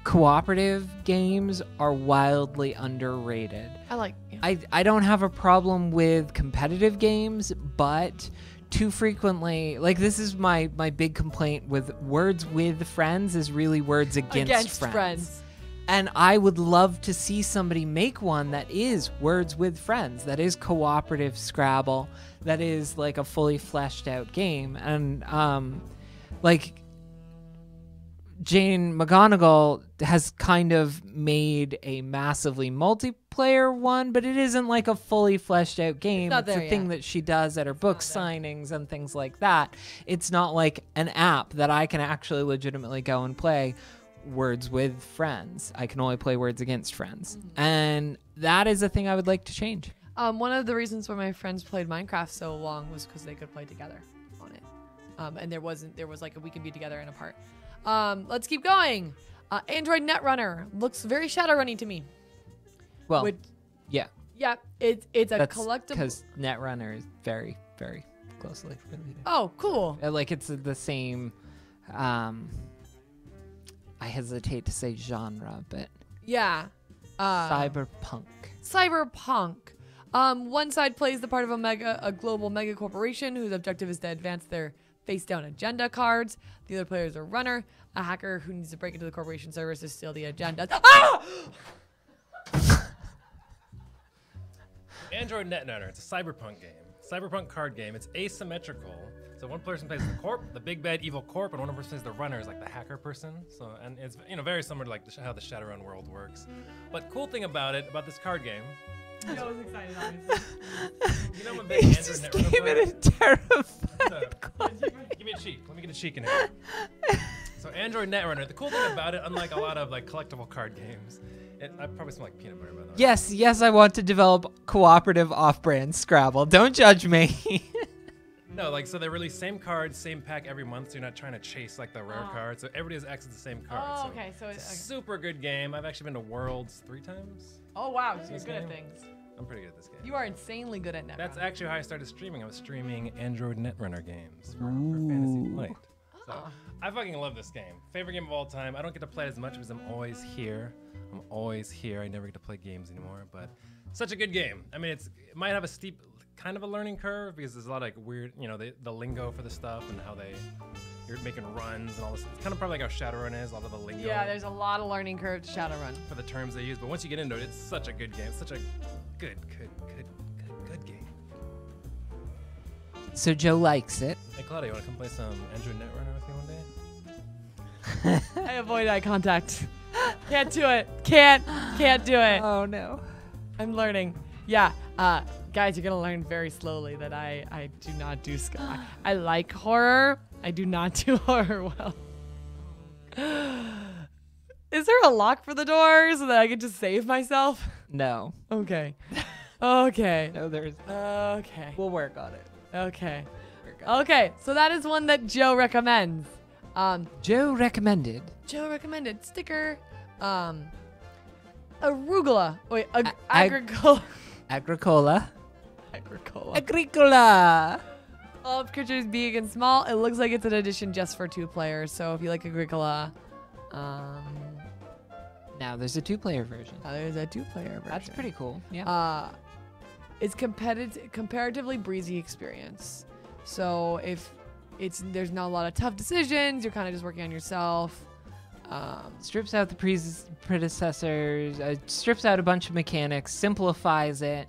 cooperative games are wildly underrated. I like, yeah. I don't have a problem with competitive games, but too frequently, like, this is my big complaint with words with friends is really words against friends. And I would love to see somebody make one that is words with friends, that is cooperative Scrabble, that is like a fully fleshed out game. And like Jane McGonigal has kind of made a massively multiplayer one, but it isn't like a fully fleshed out game. It's a thing that she does at her book signings and things like that. It's not like an app that I can actually legitimately go and play words with friends. I can only play words against friends. Mm-hmm. And that is a thing I would like to change. One of the reasons why my friends played Minecraft so long was because they could play together on it. And there was like a we can be together and apart. Let's keep going. Android Netrunner looks very Shadowrunny to me. Well, yeah. Yeah, it's a collectible. Because Netrunner is very, very closely related. Oh, cool. Like, it's the same, I hesitate to say genre, but. Yeah. Cyberpunk. Cyberpunk. One side plays the part of a global mega corporation whose objective is to advance their face down agenda cards. The other player is a runner, a hacker who needs to break into the corporation servers to steal the agenda. Ah! Android Netrunner. It's a cyberpunk game. Cyberpunk card game. It's asymmetrical. So one person plays the corp, the big bad evil corp, and one person plays the runner, is like the hacker person. So, and it's, you know, very similar to like how the Shadowrun world works. But cool thing about it, about this card game. I was excited, obviously. You know when Android just gave it a terrified Claudia. Give me a cheek. Let me get a cheek in here. So Android Netrunner, the cool thing about it, unlike a lot of like collectible card games, I probably smell like peanut butter, by the way. Yes, yes, I want to develop cooperative off-brand Scrabble. Don't judge me. No, like, so they're really same card, same pack every month, so you're not trying to chase, like, the rare card. So everybody has access to the same card. Oh, okay. So it's a super good game. I've actually been to Worlds 3 times. Oh, wow. So you're good at things. I'm pretty good at this game. You are insanely good at Netrunner. That's actually how I started streaming. I was streaming Android Netrunner games for Fantasy Flight. So I fucking love this game. Favorite game of all time. I don't get to play it as much because I'm always here. I'm always here. I never get to play games anymore, but such a good game. I mean, it might have a steep kind of a learning curve because there's a lot of like weird, you know, the lingo for the stuff and how you're making runs and all this. It's kind of probably like how Shadowrun is, a lot of the lingo. Yeah, there's a lot of learning curve to Shadowrun. For the terms they use, but once you get into it, it's such a good game. It's such a good game. So Joe likes it. Hey Claudia, you wanna come play some Android Netrunner with me one day? I avoid eye contact. Can't do it. Can't do it. Oh no. I'm learning. Yeah. Guys, you're gonna learn very slowly that I do not do Sky. I like horror. I do not do horror well. Is there a lock for the door so that I could just save myself? No. Okay. Okay. No, there's. Okay. We'll work on it. Okay. So that is one that Joe recommends. Joe recommended sticker. Arugula. Wait, Agricola. All creatures big and small. It looks like it's an edition just for 2 players. So if you like Agricola, now there's a 2-player version. Now there's a 2-player version. That's pretty cool. Yeah. It's comparatively breezy experience. So if there's not a lot of tough decisions, you're kind of just working on yourself. Strips out the predecessors, strips out a bunch of mechanics, simplifies it.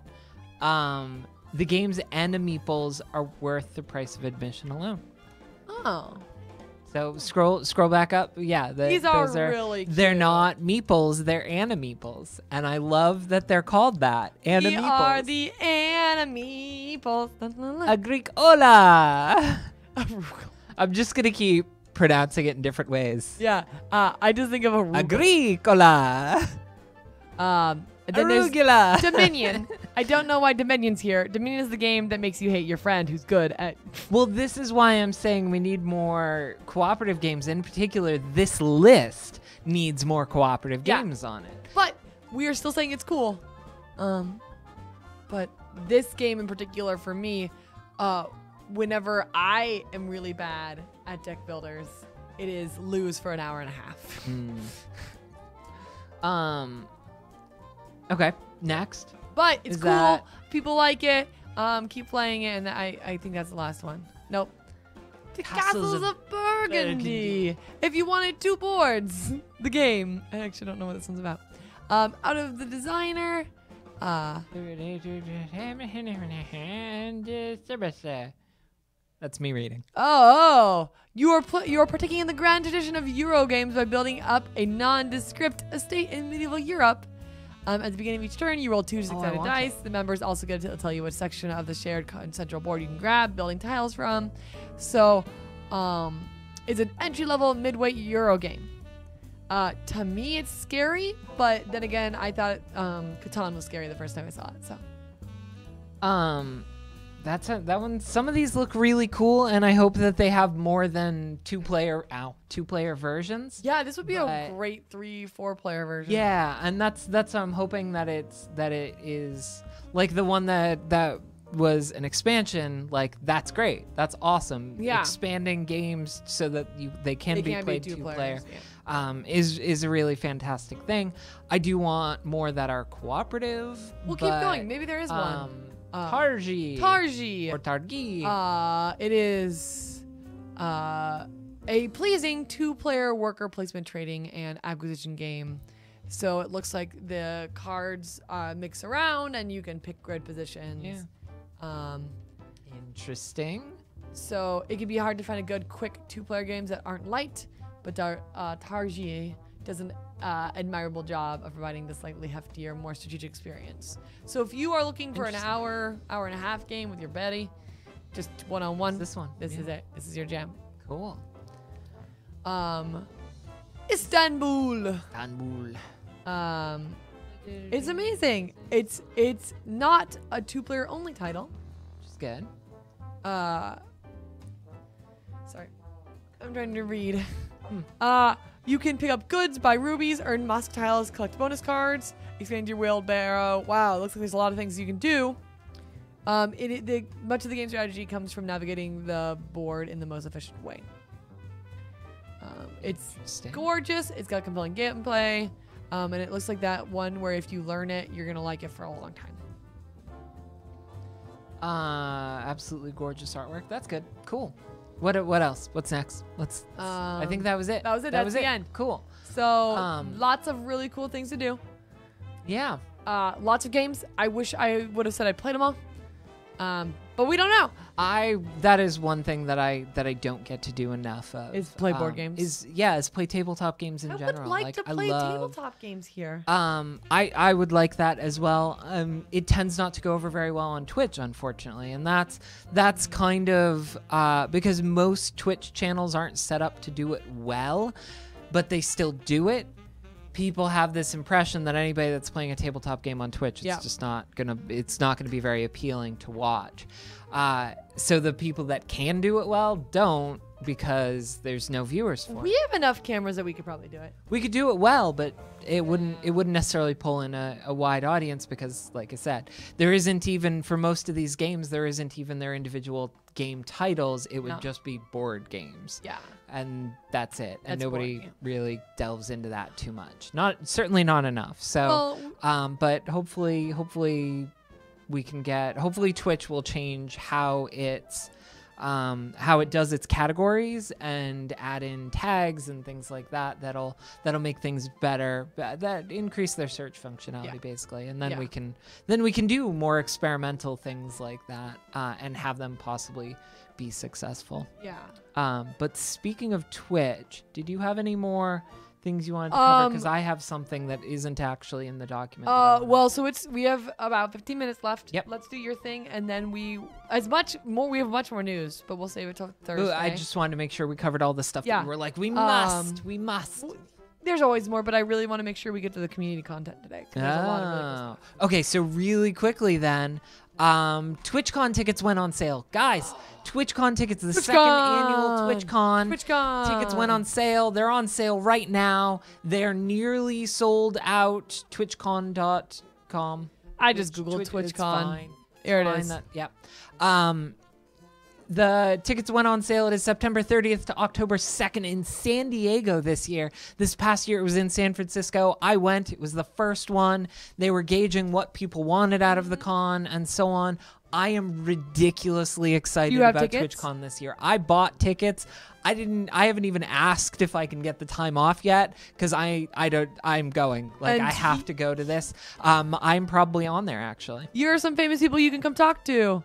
The games and the meeples are worth the price of admission alone. Oh. So scroll back up. Yeah, these are really cute. They're not meeples, they're Animeeples, and I love that they're called that. Animeeples. We are the Animeeples. Agricola. I'm just gonna keep pronouncing it in different ways. Yeah, I just think of Agricola. Arugula. Dominion. I don't know why Dominion's here. Dominion is the game that makes you hate your friend who's good at... Well, this is why I'm saying we need more cooperative games. In particular, this list needs more cooperative games on it. But we are still saying it's cool. But this game in particular for me, whenever I am really bad at deck builders, it is lose for 1.5 hours. Okay, next. But it's cool. People like it. Keep playing it, and I think that's the last one. Nope. The Castles of Burgundy. If you wanted 2 boards, the game. I actually don't know what this one's about. Out of the designer. That's me reading. Oh, you are partaking in the grand tradition of Euro games by building up a nondescript estate in medieval Europe. At the beginning of each turn, you roll 2 to 6-sided dice. The members also get to tell you what section of the shared central board you can grab, building tiles from. So, it's an entry-level midweight Euro game. To me, it's scary, but then again, I thought Catan was scary the first time I saw it. So, that one. Some of these look really cool, and I hope that they have more than 2-player versions. Yeah, this would be a great 3-4-player version. Yeah, and that's I'm hoping that it is like the one that was an expansion. Like that's great, that's awesome. Yeah, expanding games so that they can be played 2-player is a really fantastic thing. I do want more that are cooperative. We'll keep going. Maybe there is one. Targi. Or Targi. It is a pleasing 2-player worker placement, trading, and acquisition game. So it looks like the cards mix around and you can pick grid positions. Yeah. Interesting. So it can be hard to find a good, quick 2-player games that aren't light, but Targi does an admirable job of providing the slightly heftier, more strategic experience. So if you are looking for an hour and a half game with your buddy, just one-on-one, this is it. This is your jam. Cool. Istanbul. It's amazing. It's not a 2-player only title, which is good. Sorry, I'm trying to read. You can pick up goods, buy rubies, earn mosque tiles, collect bonus cards, expand your wheelbarrow. Wow, looks like there's a lot of things you can do. Much of the game strategy comes from navigating the board in the most efficient way. It's gorgeous. It's got compelling gameplay. And it looks like that one where if you learn it, you're going to like it for a long time. Absolutely gorgeous artwork. That's good. Cool. What else? What's next? I think that was it. That was it. That was the end. Cool. So lots of really cool things to do. Yeah. Lots of games. I wish I would have said I played them all. But we don't know. That is one thing that I don't get to do enough of. Is play board games. Is play tabletop games in general. I would like to play tabletop games here. I would like that as well. It tends not to go over very well on Twitch, unfortunately, and that's kind of because most Twitch channels aren't set up to do it well, but they still do it. People have this impression that anybody that's playing a tabletop game on Twitch, it's just not gonna be very appealing to watch. So the people that can do it well don't, because there's no viewers for it. We have enough cameras that we could probably do it. We could do it well, but it wouldn't necessarily pull in a wide audience because, like I said, there isn't even, for most of these games, there isn't even their individual game titles. It would just be board games. Yeah. And that's it. And nobody really delves into that too much. Certainly not enough. So, but hopefully we can get, hopefully Twitch will change how it does its categories and add in tags and things like that. That'll make things better. That increase their search functionality basically, and then we can do more experimental things like that and have them possibly be successful. Yeah. But speaking of Twitch, did you have any more things you wanted to cover? Because I have something that isn't actually in the document. Well, so we have about 15 minutes left. Yep. Let's do your thing, and then we have much more news, but we'll save it till Thursday. Ooh, I just wanted to make sure we covered all the stuff that we were like, we must. There's always more, but I really want to make sure we get to the community content today. There's a lot of really cool stuff. Okay, so really quickly then, TwitchCon tickets went on sale. Guys, TwitchCon tickets, the second annual TwitchCon tickets went on sale. They're on sale right now. They're nearly sold out. TwitchCon.com. I just Googled TwitchCon. There it is. Yep. The tickets went on sale. It is September 30th to October 2nd in San Diego this year. This past year, it was in San Francisco. I went. It was the first one. They were gauging what people wanted out of the con and so on. I am ridiculously excited about TwitchCon this year. I bought tickets. I haven't even asked if I can get the time off yet because I'm going. Like, I have to go to this. I'm probably on there, actually. Here are some famous people you can come talk to.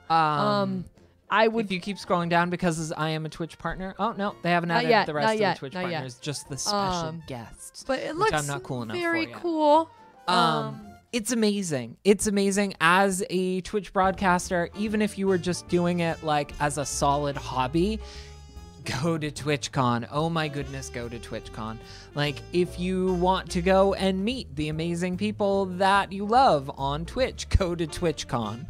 I would. If you keep scrolling down, because I am a Twitch partner. Oh no, they haven't added the rest of the Twitch partners, just the special guests. But it looks very cool. It's amazing. It's amazing as a Twitch broadcaster. Even if you were just doing it like as a solid hobby, go to TwitchCon. Oh my goodness, go to TwitchCon. Like, if you want to go and meet the amazing people that you love on Twitch, go to TwitchCon.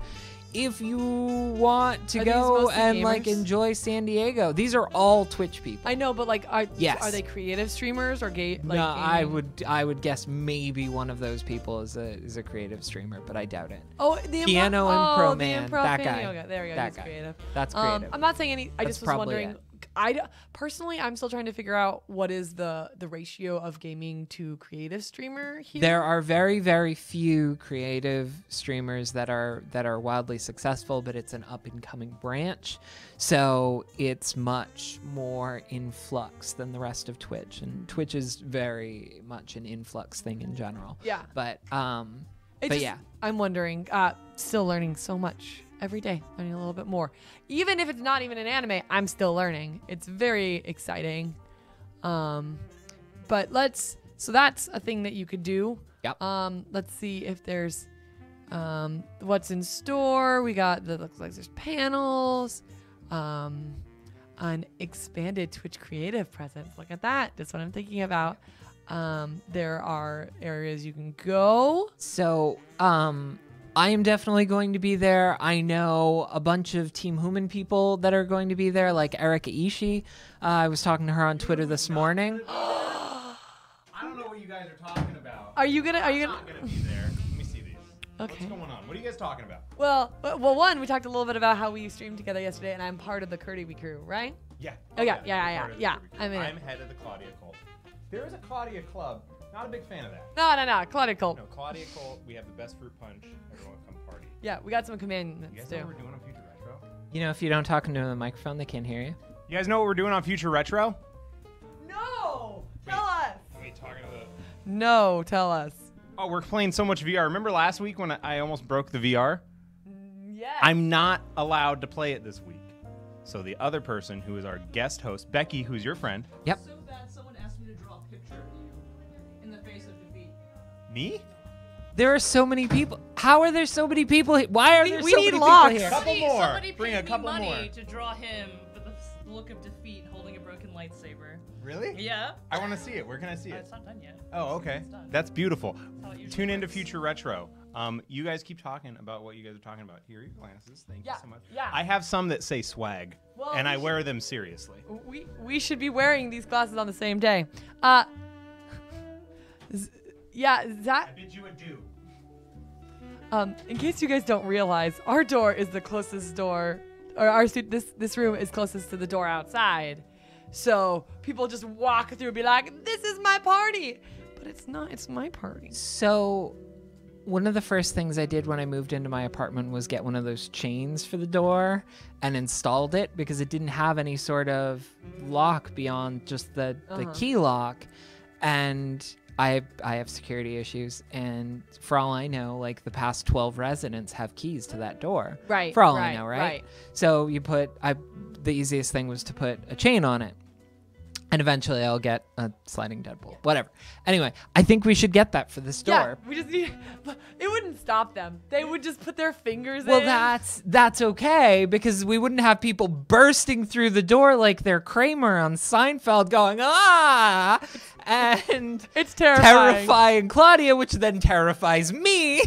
If you want to go and gamers? Like enjoy San Diego, these are all Twitch people. I know, but like, are they creative streamers or like? No, gaming? I would guess maybe one of those people is a creative streamer, but I doubt it. Oh, the piano and pro man, that guy. Okay, there we go. That's creative. That's creative. I'm not saying any. I just was wondering. It. Personally, I'm still trying to figure out what is the ratio of gaming to creative streamer here. There are very, very few creative streamers that are wildly successful, but it's an up and coming branch, so it's much more in flux than the rest of Twitch. And Twitch is very much an influx thing in general. Yeah. But I'm wondering. Still learning so much. Every day, learning a little bit more. Even if it's not even an anime, I'm still learning. It's very exciting. But so that's a thing that you could do. Yep. Let's see if there's what's in store. We got, that looks like there's panels. An expanded Twitch creative presence. Look at that. That's what I'm thinking about. There are areas you can go. So, I am definitely going to be there. I know a bunch of Team Human people that are going to be there, like Erika Ishii. I was talking to her on Twitter this morning. I don't know what you guys are talking about. I'm not gonna be there. Let me see these. Okay. What's going on? What are you guys talking about? Well, one, we talked a little bit about how we streamed together yesterday, and I'm part of the Kirby Crew, right? Yeah. Oh, yeah. I'm head of the Claudia cult. There is a Claudia club. Not a big fan of that. No. Claudia Colt. No, Claudia Colt. We have the best fruit punch. Everyone come party. Yeah, we got some commandments, too. You guys know what we're doing on Future Retro? You know, if you don't talk into the microphone, they can't hear you. You guys know what we're doing on Future Retro? No! Tell us! Wait, talking to the... No, tell us. Oh, we're playing so much VR. Remember last week when I almost broke the VR? Yes. I'm not allowed to play it this week. So the other person who is our guest host, Becky, who's your friend. Yep. So bad someone asked me to draw a picture of you. Me? There are so many people. How are there so many people here? Why are there so many people here? Somebody, bring a couple more to draw him with a look of defeat, holding a broken lightsaber. Really? Yeah. I want to see it. Where can I see it? It's not done yet. Oh, okay. That's beautiful. Tune into Future Retro. You guys keep talking about what you guys are talking about. Here are your glasses. Thank you so much. Yeah. I have some that say swag, and I wear them seriously. We should be wearing these glasses on the same day. Yeah, Zach. I bid you adieu. In case you guys don't realize, our door is the closest door, or our this room is closest to the door outside. So people just walk through and be like, "This is my party," but it's not. It's my party. So, one of the first things I did when I moved into my apartment was get one of those chains for the door and installed it because it didn't have any sort of lock beyond just the key lock, and. I have security issues, and for all I know, like the past 12 residents have keys to that door. Right. For all I know, right? So you put, the easiest thing was to put a chain on it, and eventually I'll get a sliding deadbolt. Yeah. Whatever. Anyway, I think we should get that for this door. Yeah, we just need. It wouldn't stop them. They would just put their fingers in. Well, that's okay because we wouldn't have people bursting through the door like they're Kramer on Seinfeld, going ah. And it's terrifying. Terrifying Claudia, which then terrifies me.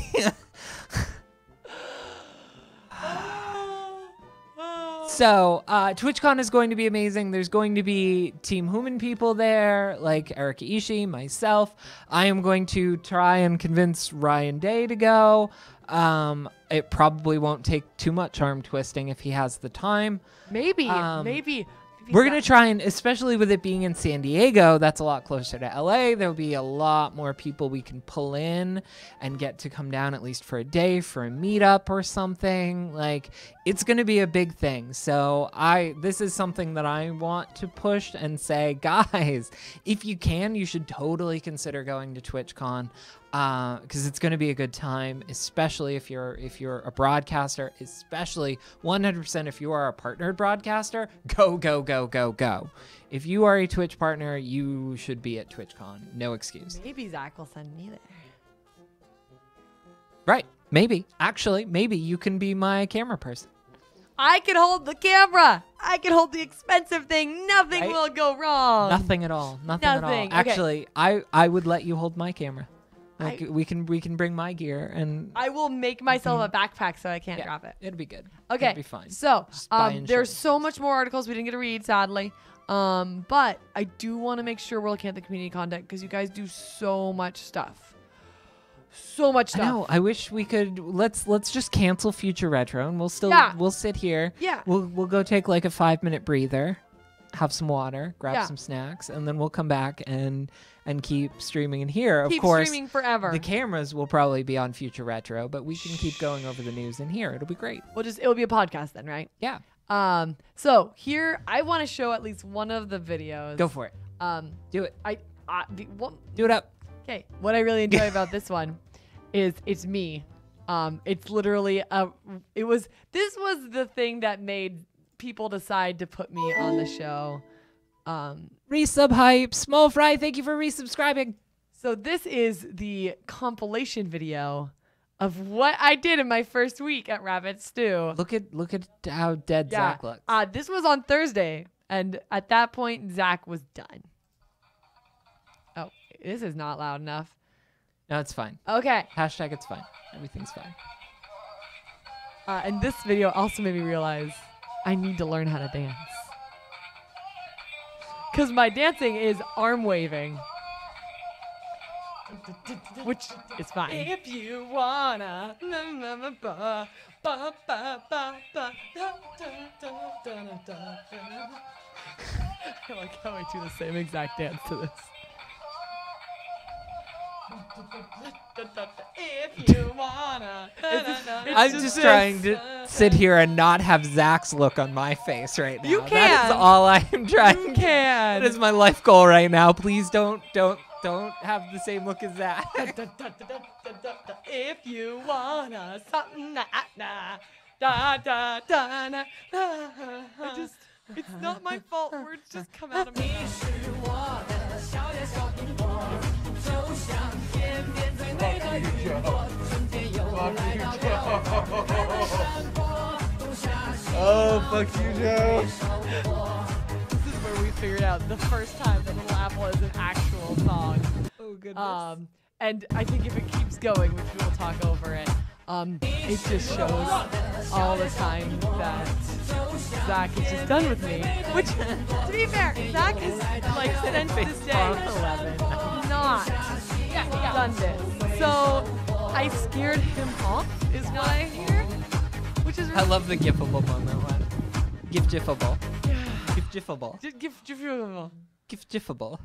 So TwitchCon is going to be amazing. There's going to be Team Human people there, like Erica Ishii, myself. I am going to try and convince Ryan Day to go. It probably won't take too much arm twisting if he has the time. Maybe, maybe. We're going to try and, especially with it being in San Diego, that's a lot closer to LA. There'll be a lot more people we can pull in and get to come down at least for a day for a meetup or something. Like, it's going to be a big thing. So this is something that I want to push and say, guys, if you can, you should totally consider going to TwitchCon. Because it's going to be a good time, especially if you're a broadcaster, especially 100% if you are a partnered broadcaster. Go, go, go, go, go. If you are a Twitch partner, you should be at TwitchCon. No excuse. Maybe Zach will send me there. Right. Maybe. Actually, maybe you can be my camera person. I can hold the camera. I can hold the expensive thing. Nothing will go wrong. Nothing at all. Nothing at all. Okay. Actually, I would let you hold my camera. Like we can bring my gear and I will make myself a backpack so I can't drop it. It'll be good. Okay, it'll be fine. So there's so much more articles we didn't get to read, sadly. But I do want to make sure we're looking at the community content because you guys do so much stuff. So much stuff. I know. I wish we could. Let's just cancel Future Retro and we'll still we'll sit here. Yeah. We'll go take like a 5-minute breather, have some water, grab some snacks, and then we'll come back and keep streaming in here. Of course, streaming forever. The cameras will probably be on Future Retro, but we can keep going over the news in here. It'll be great. It'll be a podcast then, right? Yeah. So here, I want to show at least one of the videos. Go for it. Do it. Do it up. Okay. What I really enjoy about this one is it's me. It's literally this was the thing that made people decide to put me on the show. Resub hype, small fry. Thank you for resubscribing. So this is the compilation video of what I did in my first week at Rabbit Stew. Look at how dead Zach looks. This was on Thursday, and at that point Zach was done. Oh, this is not loud enough. No, it's fine. Okay. Hashtag it's fine. Everything's fine. And this video also made me realize I need to learn how to dance. Because my dancing is arm waving. Which is fine. If you wanna. I like how I do the same exact dance to this. If you wanna. I'm just trying to sit here and not have Zach's look on my face right now. You can. That is all I am trying to do. That is my life goal right now. Please don't have the same look as Zach. If you wanna something it's not my fault. Words just come out of me. Oh, fuck you, Joe. This is where we figured out the first time that Little Apple is an actual song. Oh, goodness. And I think if it keeps going, which we will talk over it, it just shows all the time that Zach is just done with me. Which, to be fair, Zach is, like, since this day, not done this. So I scared him off, is what I hear. Which is really, I love the gifable moment. Gif-gifable. Gif-gifable. Gif-gifable. Gif-gifable.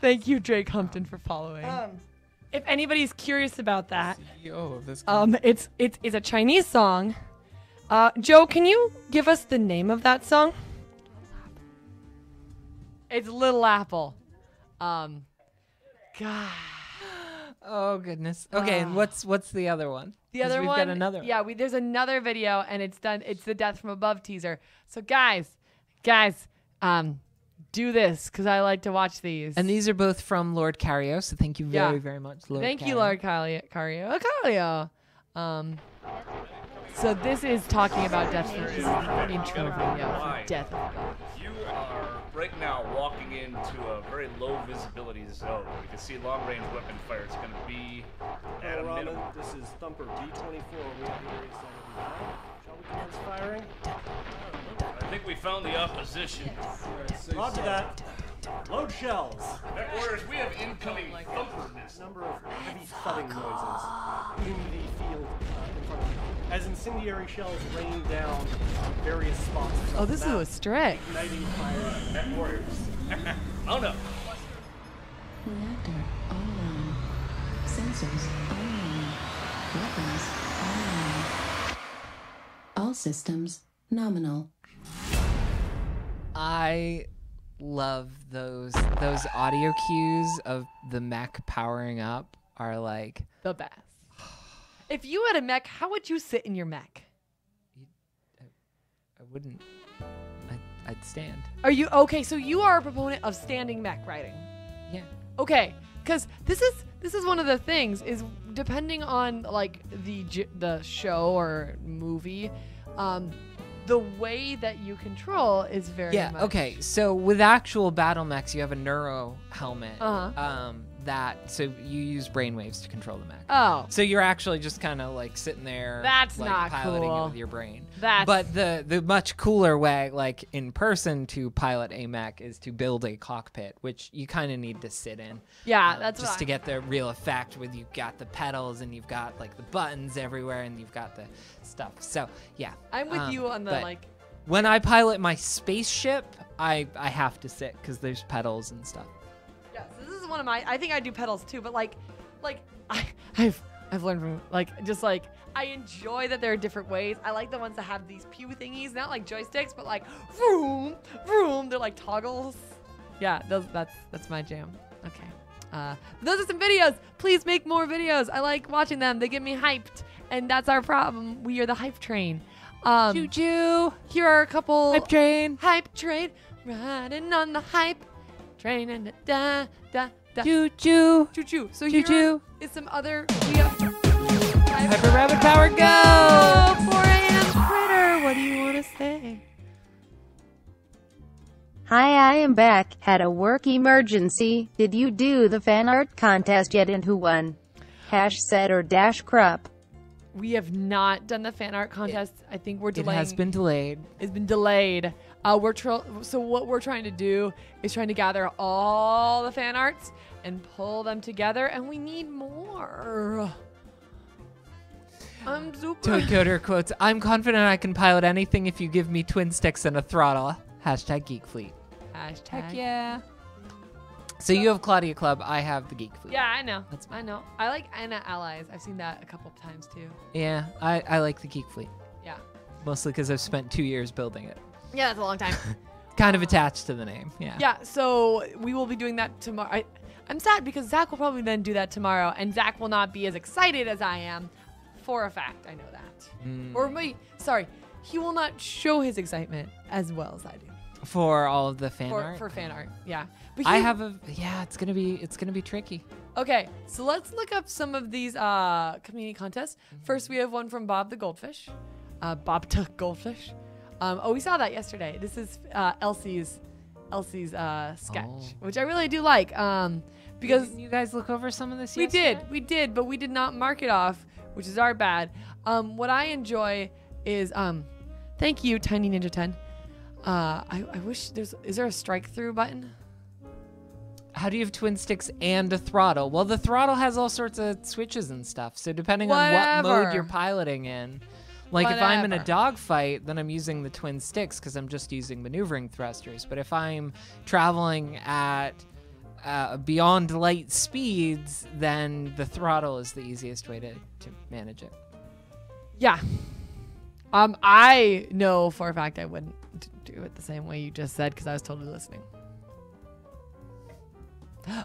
Thank you, Drake Humpton, for following. If anybody's curious about that, CEO of this it's a Chinese song. Joe, can you give us the name of that song? It's Little Apple. God. Oh goodness. Okay, and what's the other one? The other one. We've got another one. Yeah, there's another video, and it's done. It's the Death From Above teaser. So guys, do this, because I like to watch these. And these are both from Lord Cario, so thank you very, very much, Lord Cario. Thank you, Lord Cario. So this is talking about Death From Above. Intro video for Death From Above. You are right now walking into a very low visibility zone. You can see long range weapon fire. It's going to be at a minimum. This is Thumper D24. We have a race on the firing. I think we found the opposition. Roger that. Load shells. That orders we have incoming thumperness. Number of heavy thudding noises in the field in front of you, as incendiary shells rain down various spots. Oh, this is a stretch. Igniting fire at warriors. Oh no. Reactor online. Sensors online. Weapons online. All systems nominal. I love those audio cues of the mech powering up are like the best. If you had a mech, how would you sit in your mech? I wouldn't. I'd stand. Are you okay? So you are a proponent of standing mech riding. Yeah. Okay, because this is one of the things is depending on like the show or movie. The way that you control is very much... Okay, so with actual battle mechs, you have a neuro helmet so you use brainwaves to control the mech. Oh. So you're actually just kind of like sitting there... That's like, not piloting it with your brain. That's... But the much cooler way, like in person, to pilot a mech is to build a cockpit, which you kind of need to sit in. Yeah, that's just to get the real effect with you've got the pedals and you've got like the buttons everywhere and you've got the stuff. So, yeah. I'm with you on the... But like when I pilot my spaceship, I have to sit because there's pedals and stuff. Yeah, so this is one of my. I think I do pedals too, but I've learned from I enjoy that there are different ways. I like the ones that have these pew thingies, not like joysticks, but like vroom vroom. They're like toggles. Yeah, that's my jam. Okay, those are some videos. Please make more videos. I like watching them. They get me hyped, and that's our problem. We are the hype train. Juju, here are a couple. Hype train, riding on the hype train and da da da. Juju. So here is some other. We have hyper rapid power. Go 4 a.m. Twitter. What do you want to say? Hi, I am back. Had a work emergency. Did you do the fan art contest yet? And who won? #set or #crop. We have not done the fan art contest. I think we're delaying. It has been delayed. It's been delayed. So what we're trying to do is trying to gather all the fan arts and pull them together, and we need more. I'm super. Toad Coder quotes, I'm confident I can pilot anything if you give me twin sticks and a throttle. #GeekFleet. #yeah. So you have Claudia Club, I have the Geek Fleet. Yeah, I know. I know. I like Anna Allies. I've seen that a couple of times too. Yeah, I like the Geek Fleet. Yeah. Mostly because I've spent 2 years building it. Yeah, that's a long time. Kind of attached to the name. Yeah. Yeah, so we will be doing that tomorrow. I'm sad because Zach will probably then do that tomorrow, and Zach will not be as excited as I am. For a fact, I know that. Or wait, sorry, he will not show his excitement as well as I do. For all of the fan art. For fan art, yeah. But I have a it's gonna be tricky. Okay, so let's look up some of these community contests. First, we have one from Bob the Goldfish. Bob Tuck Goldfish. Oh, we saw that yesterday. This is Elsie's sketch, which I really do like. Because didn't you guys look over some of this yesterday? We did, but we did not mark it off, which is our bad. What I enjoy is thank you, Tiny Ninja 10. I wish is there a strike through button? How do you have twin sticks and a throttle? Well, the throttle has all sorts of switches and stuff. So depending on what mode you're piloting in, like if I'm in a dogfight, then I'm using the twin sticks because I'm just using maneuvering thrusters. But if I'm traveling at beyond light speeds, then the throttle is the easiest way to manage it. Yeah. I know for a fact I wouldn't do it the same way you just said because I was totally listening.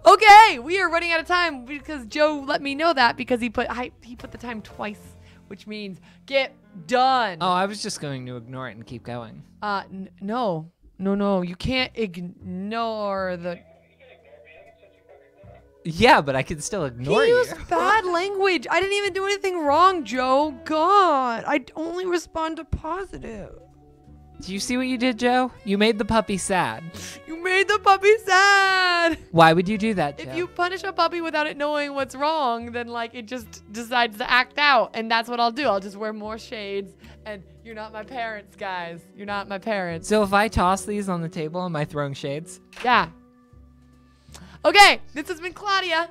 Okay, we are running out of time because Joe let me know that because he put the time twice, which means get done. Oh, I was just going to ignore it and keep going. No, you can't ignore the. Yeah, but I can still ignore you. He used bad language. I didn't even do anything wrong, Joe. God, I only respond to positive. Do you see what you did, Joe? You made the puppy sad. You made the puppy sad. Why would you do that, Joe? If you punish a puppy without it knowing what's wrong, then like it just decides to act out, and that's what I'll do. I'll just wear more shades, and you're not my parents, guys. You're not my parents. So if I toss these on the table, am I throwing shades? Yeah. Okay, this has been Claudia.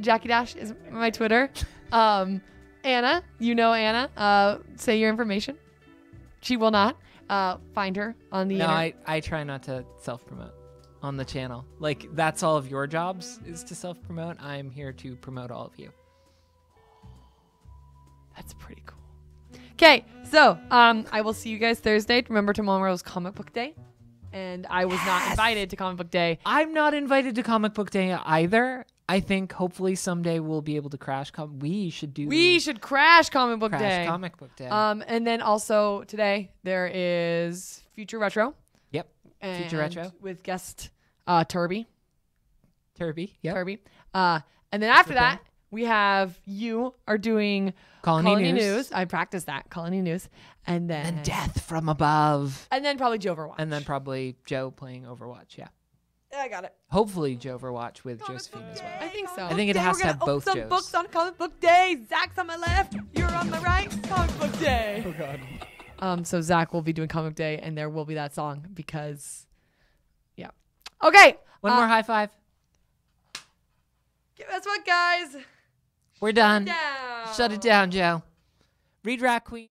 Jackie Dash is my Twitter. Anna, you know Anna. Say your information. She will not. Find her on the internet. I try not to self-promote on the channel. Like, that's all of your jobs is to self-promote. I'm here to promote all of you. That's pretty cool. Okay, so I will see you guys Thursday. Remember, tomorrow's comic book day. And I was not invited to comic book day. I'm not invited to comic book day either. I think hopefully someday we'll be able to crash comic book day. And then also today there is Future Retro. Yep. And Future Retro with guest Turby. Turby. Yep. Turby. And then after that we have you are doing Colony News. I practiced that Colony News, and then Death From Above, and then probably Joe Overwatch, and then probably Joe playing Overwatch. Yeah, I got it. Hopefully Joe Overwatch with Josephine as well. I think so. I think it has to have both. Some books on comic book day. Zach's on my left. You're on my right. Comic book day. Oh God. So Zach will be doing comic day, and there will be that song because, yeah. Okay. One more high five. That's what, guys. We're done. Shut it down, Joe. Read Rat Queen.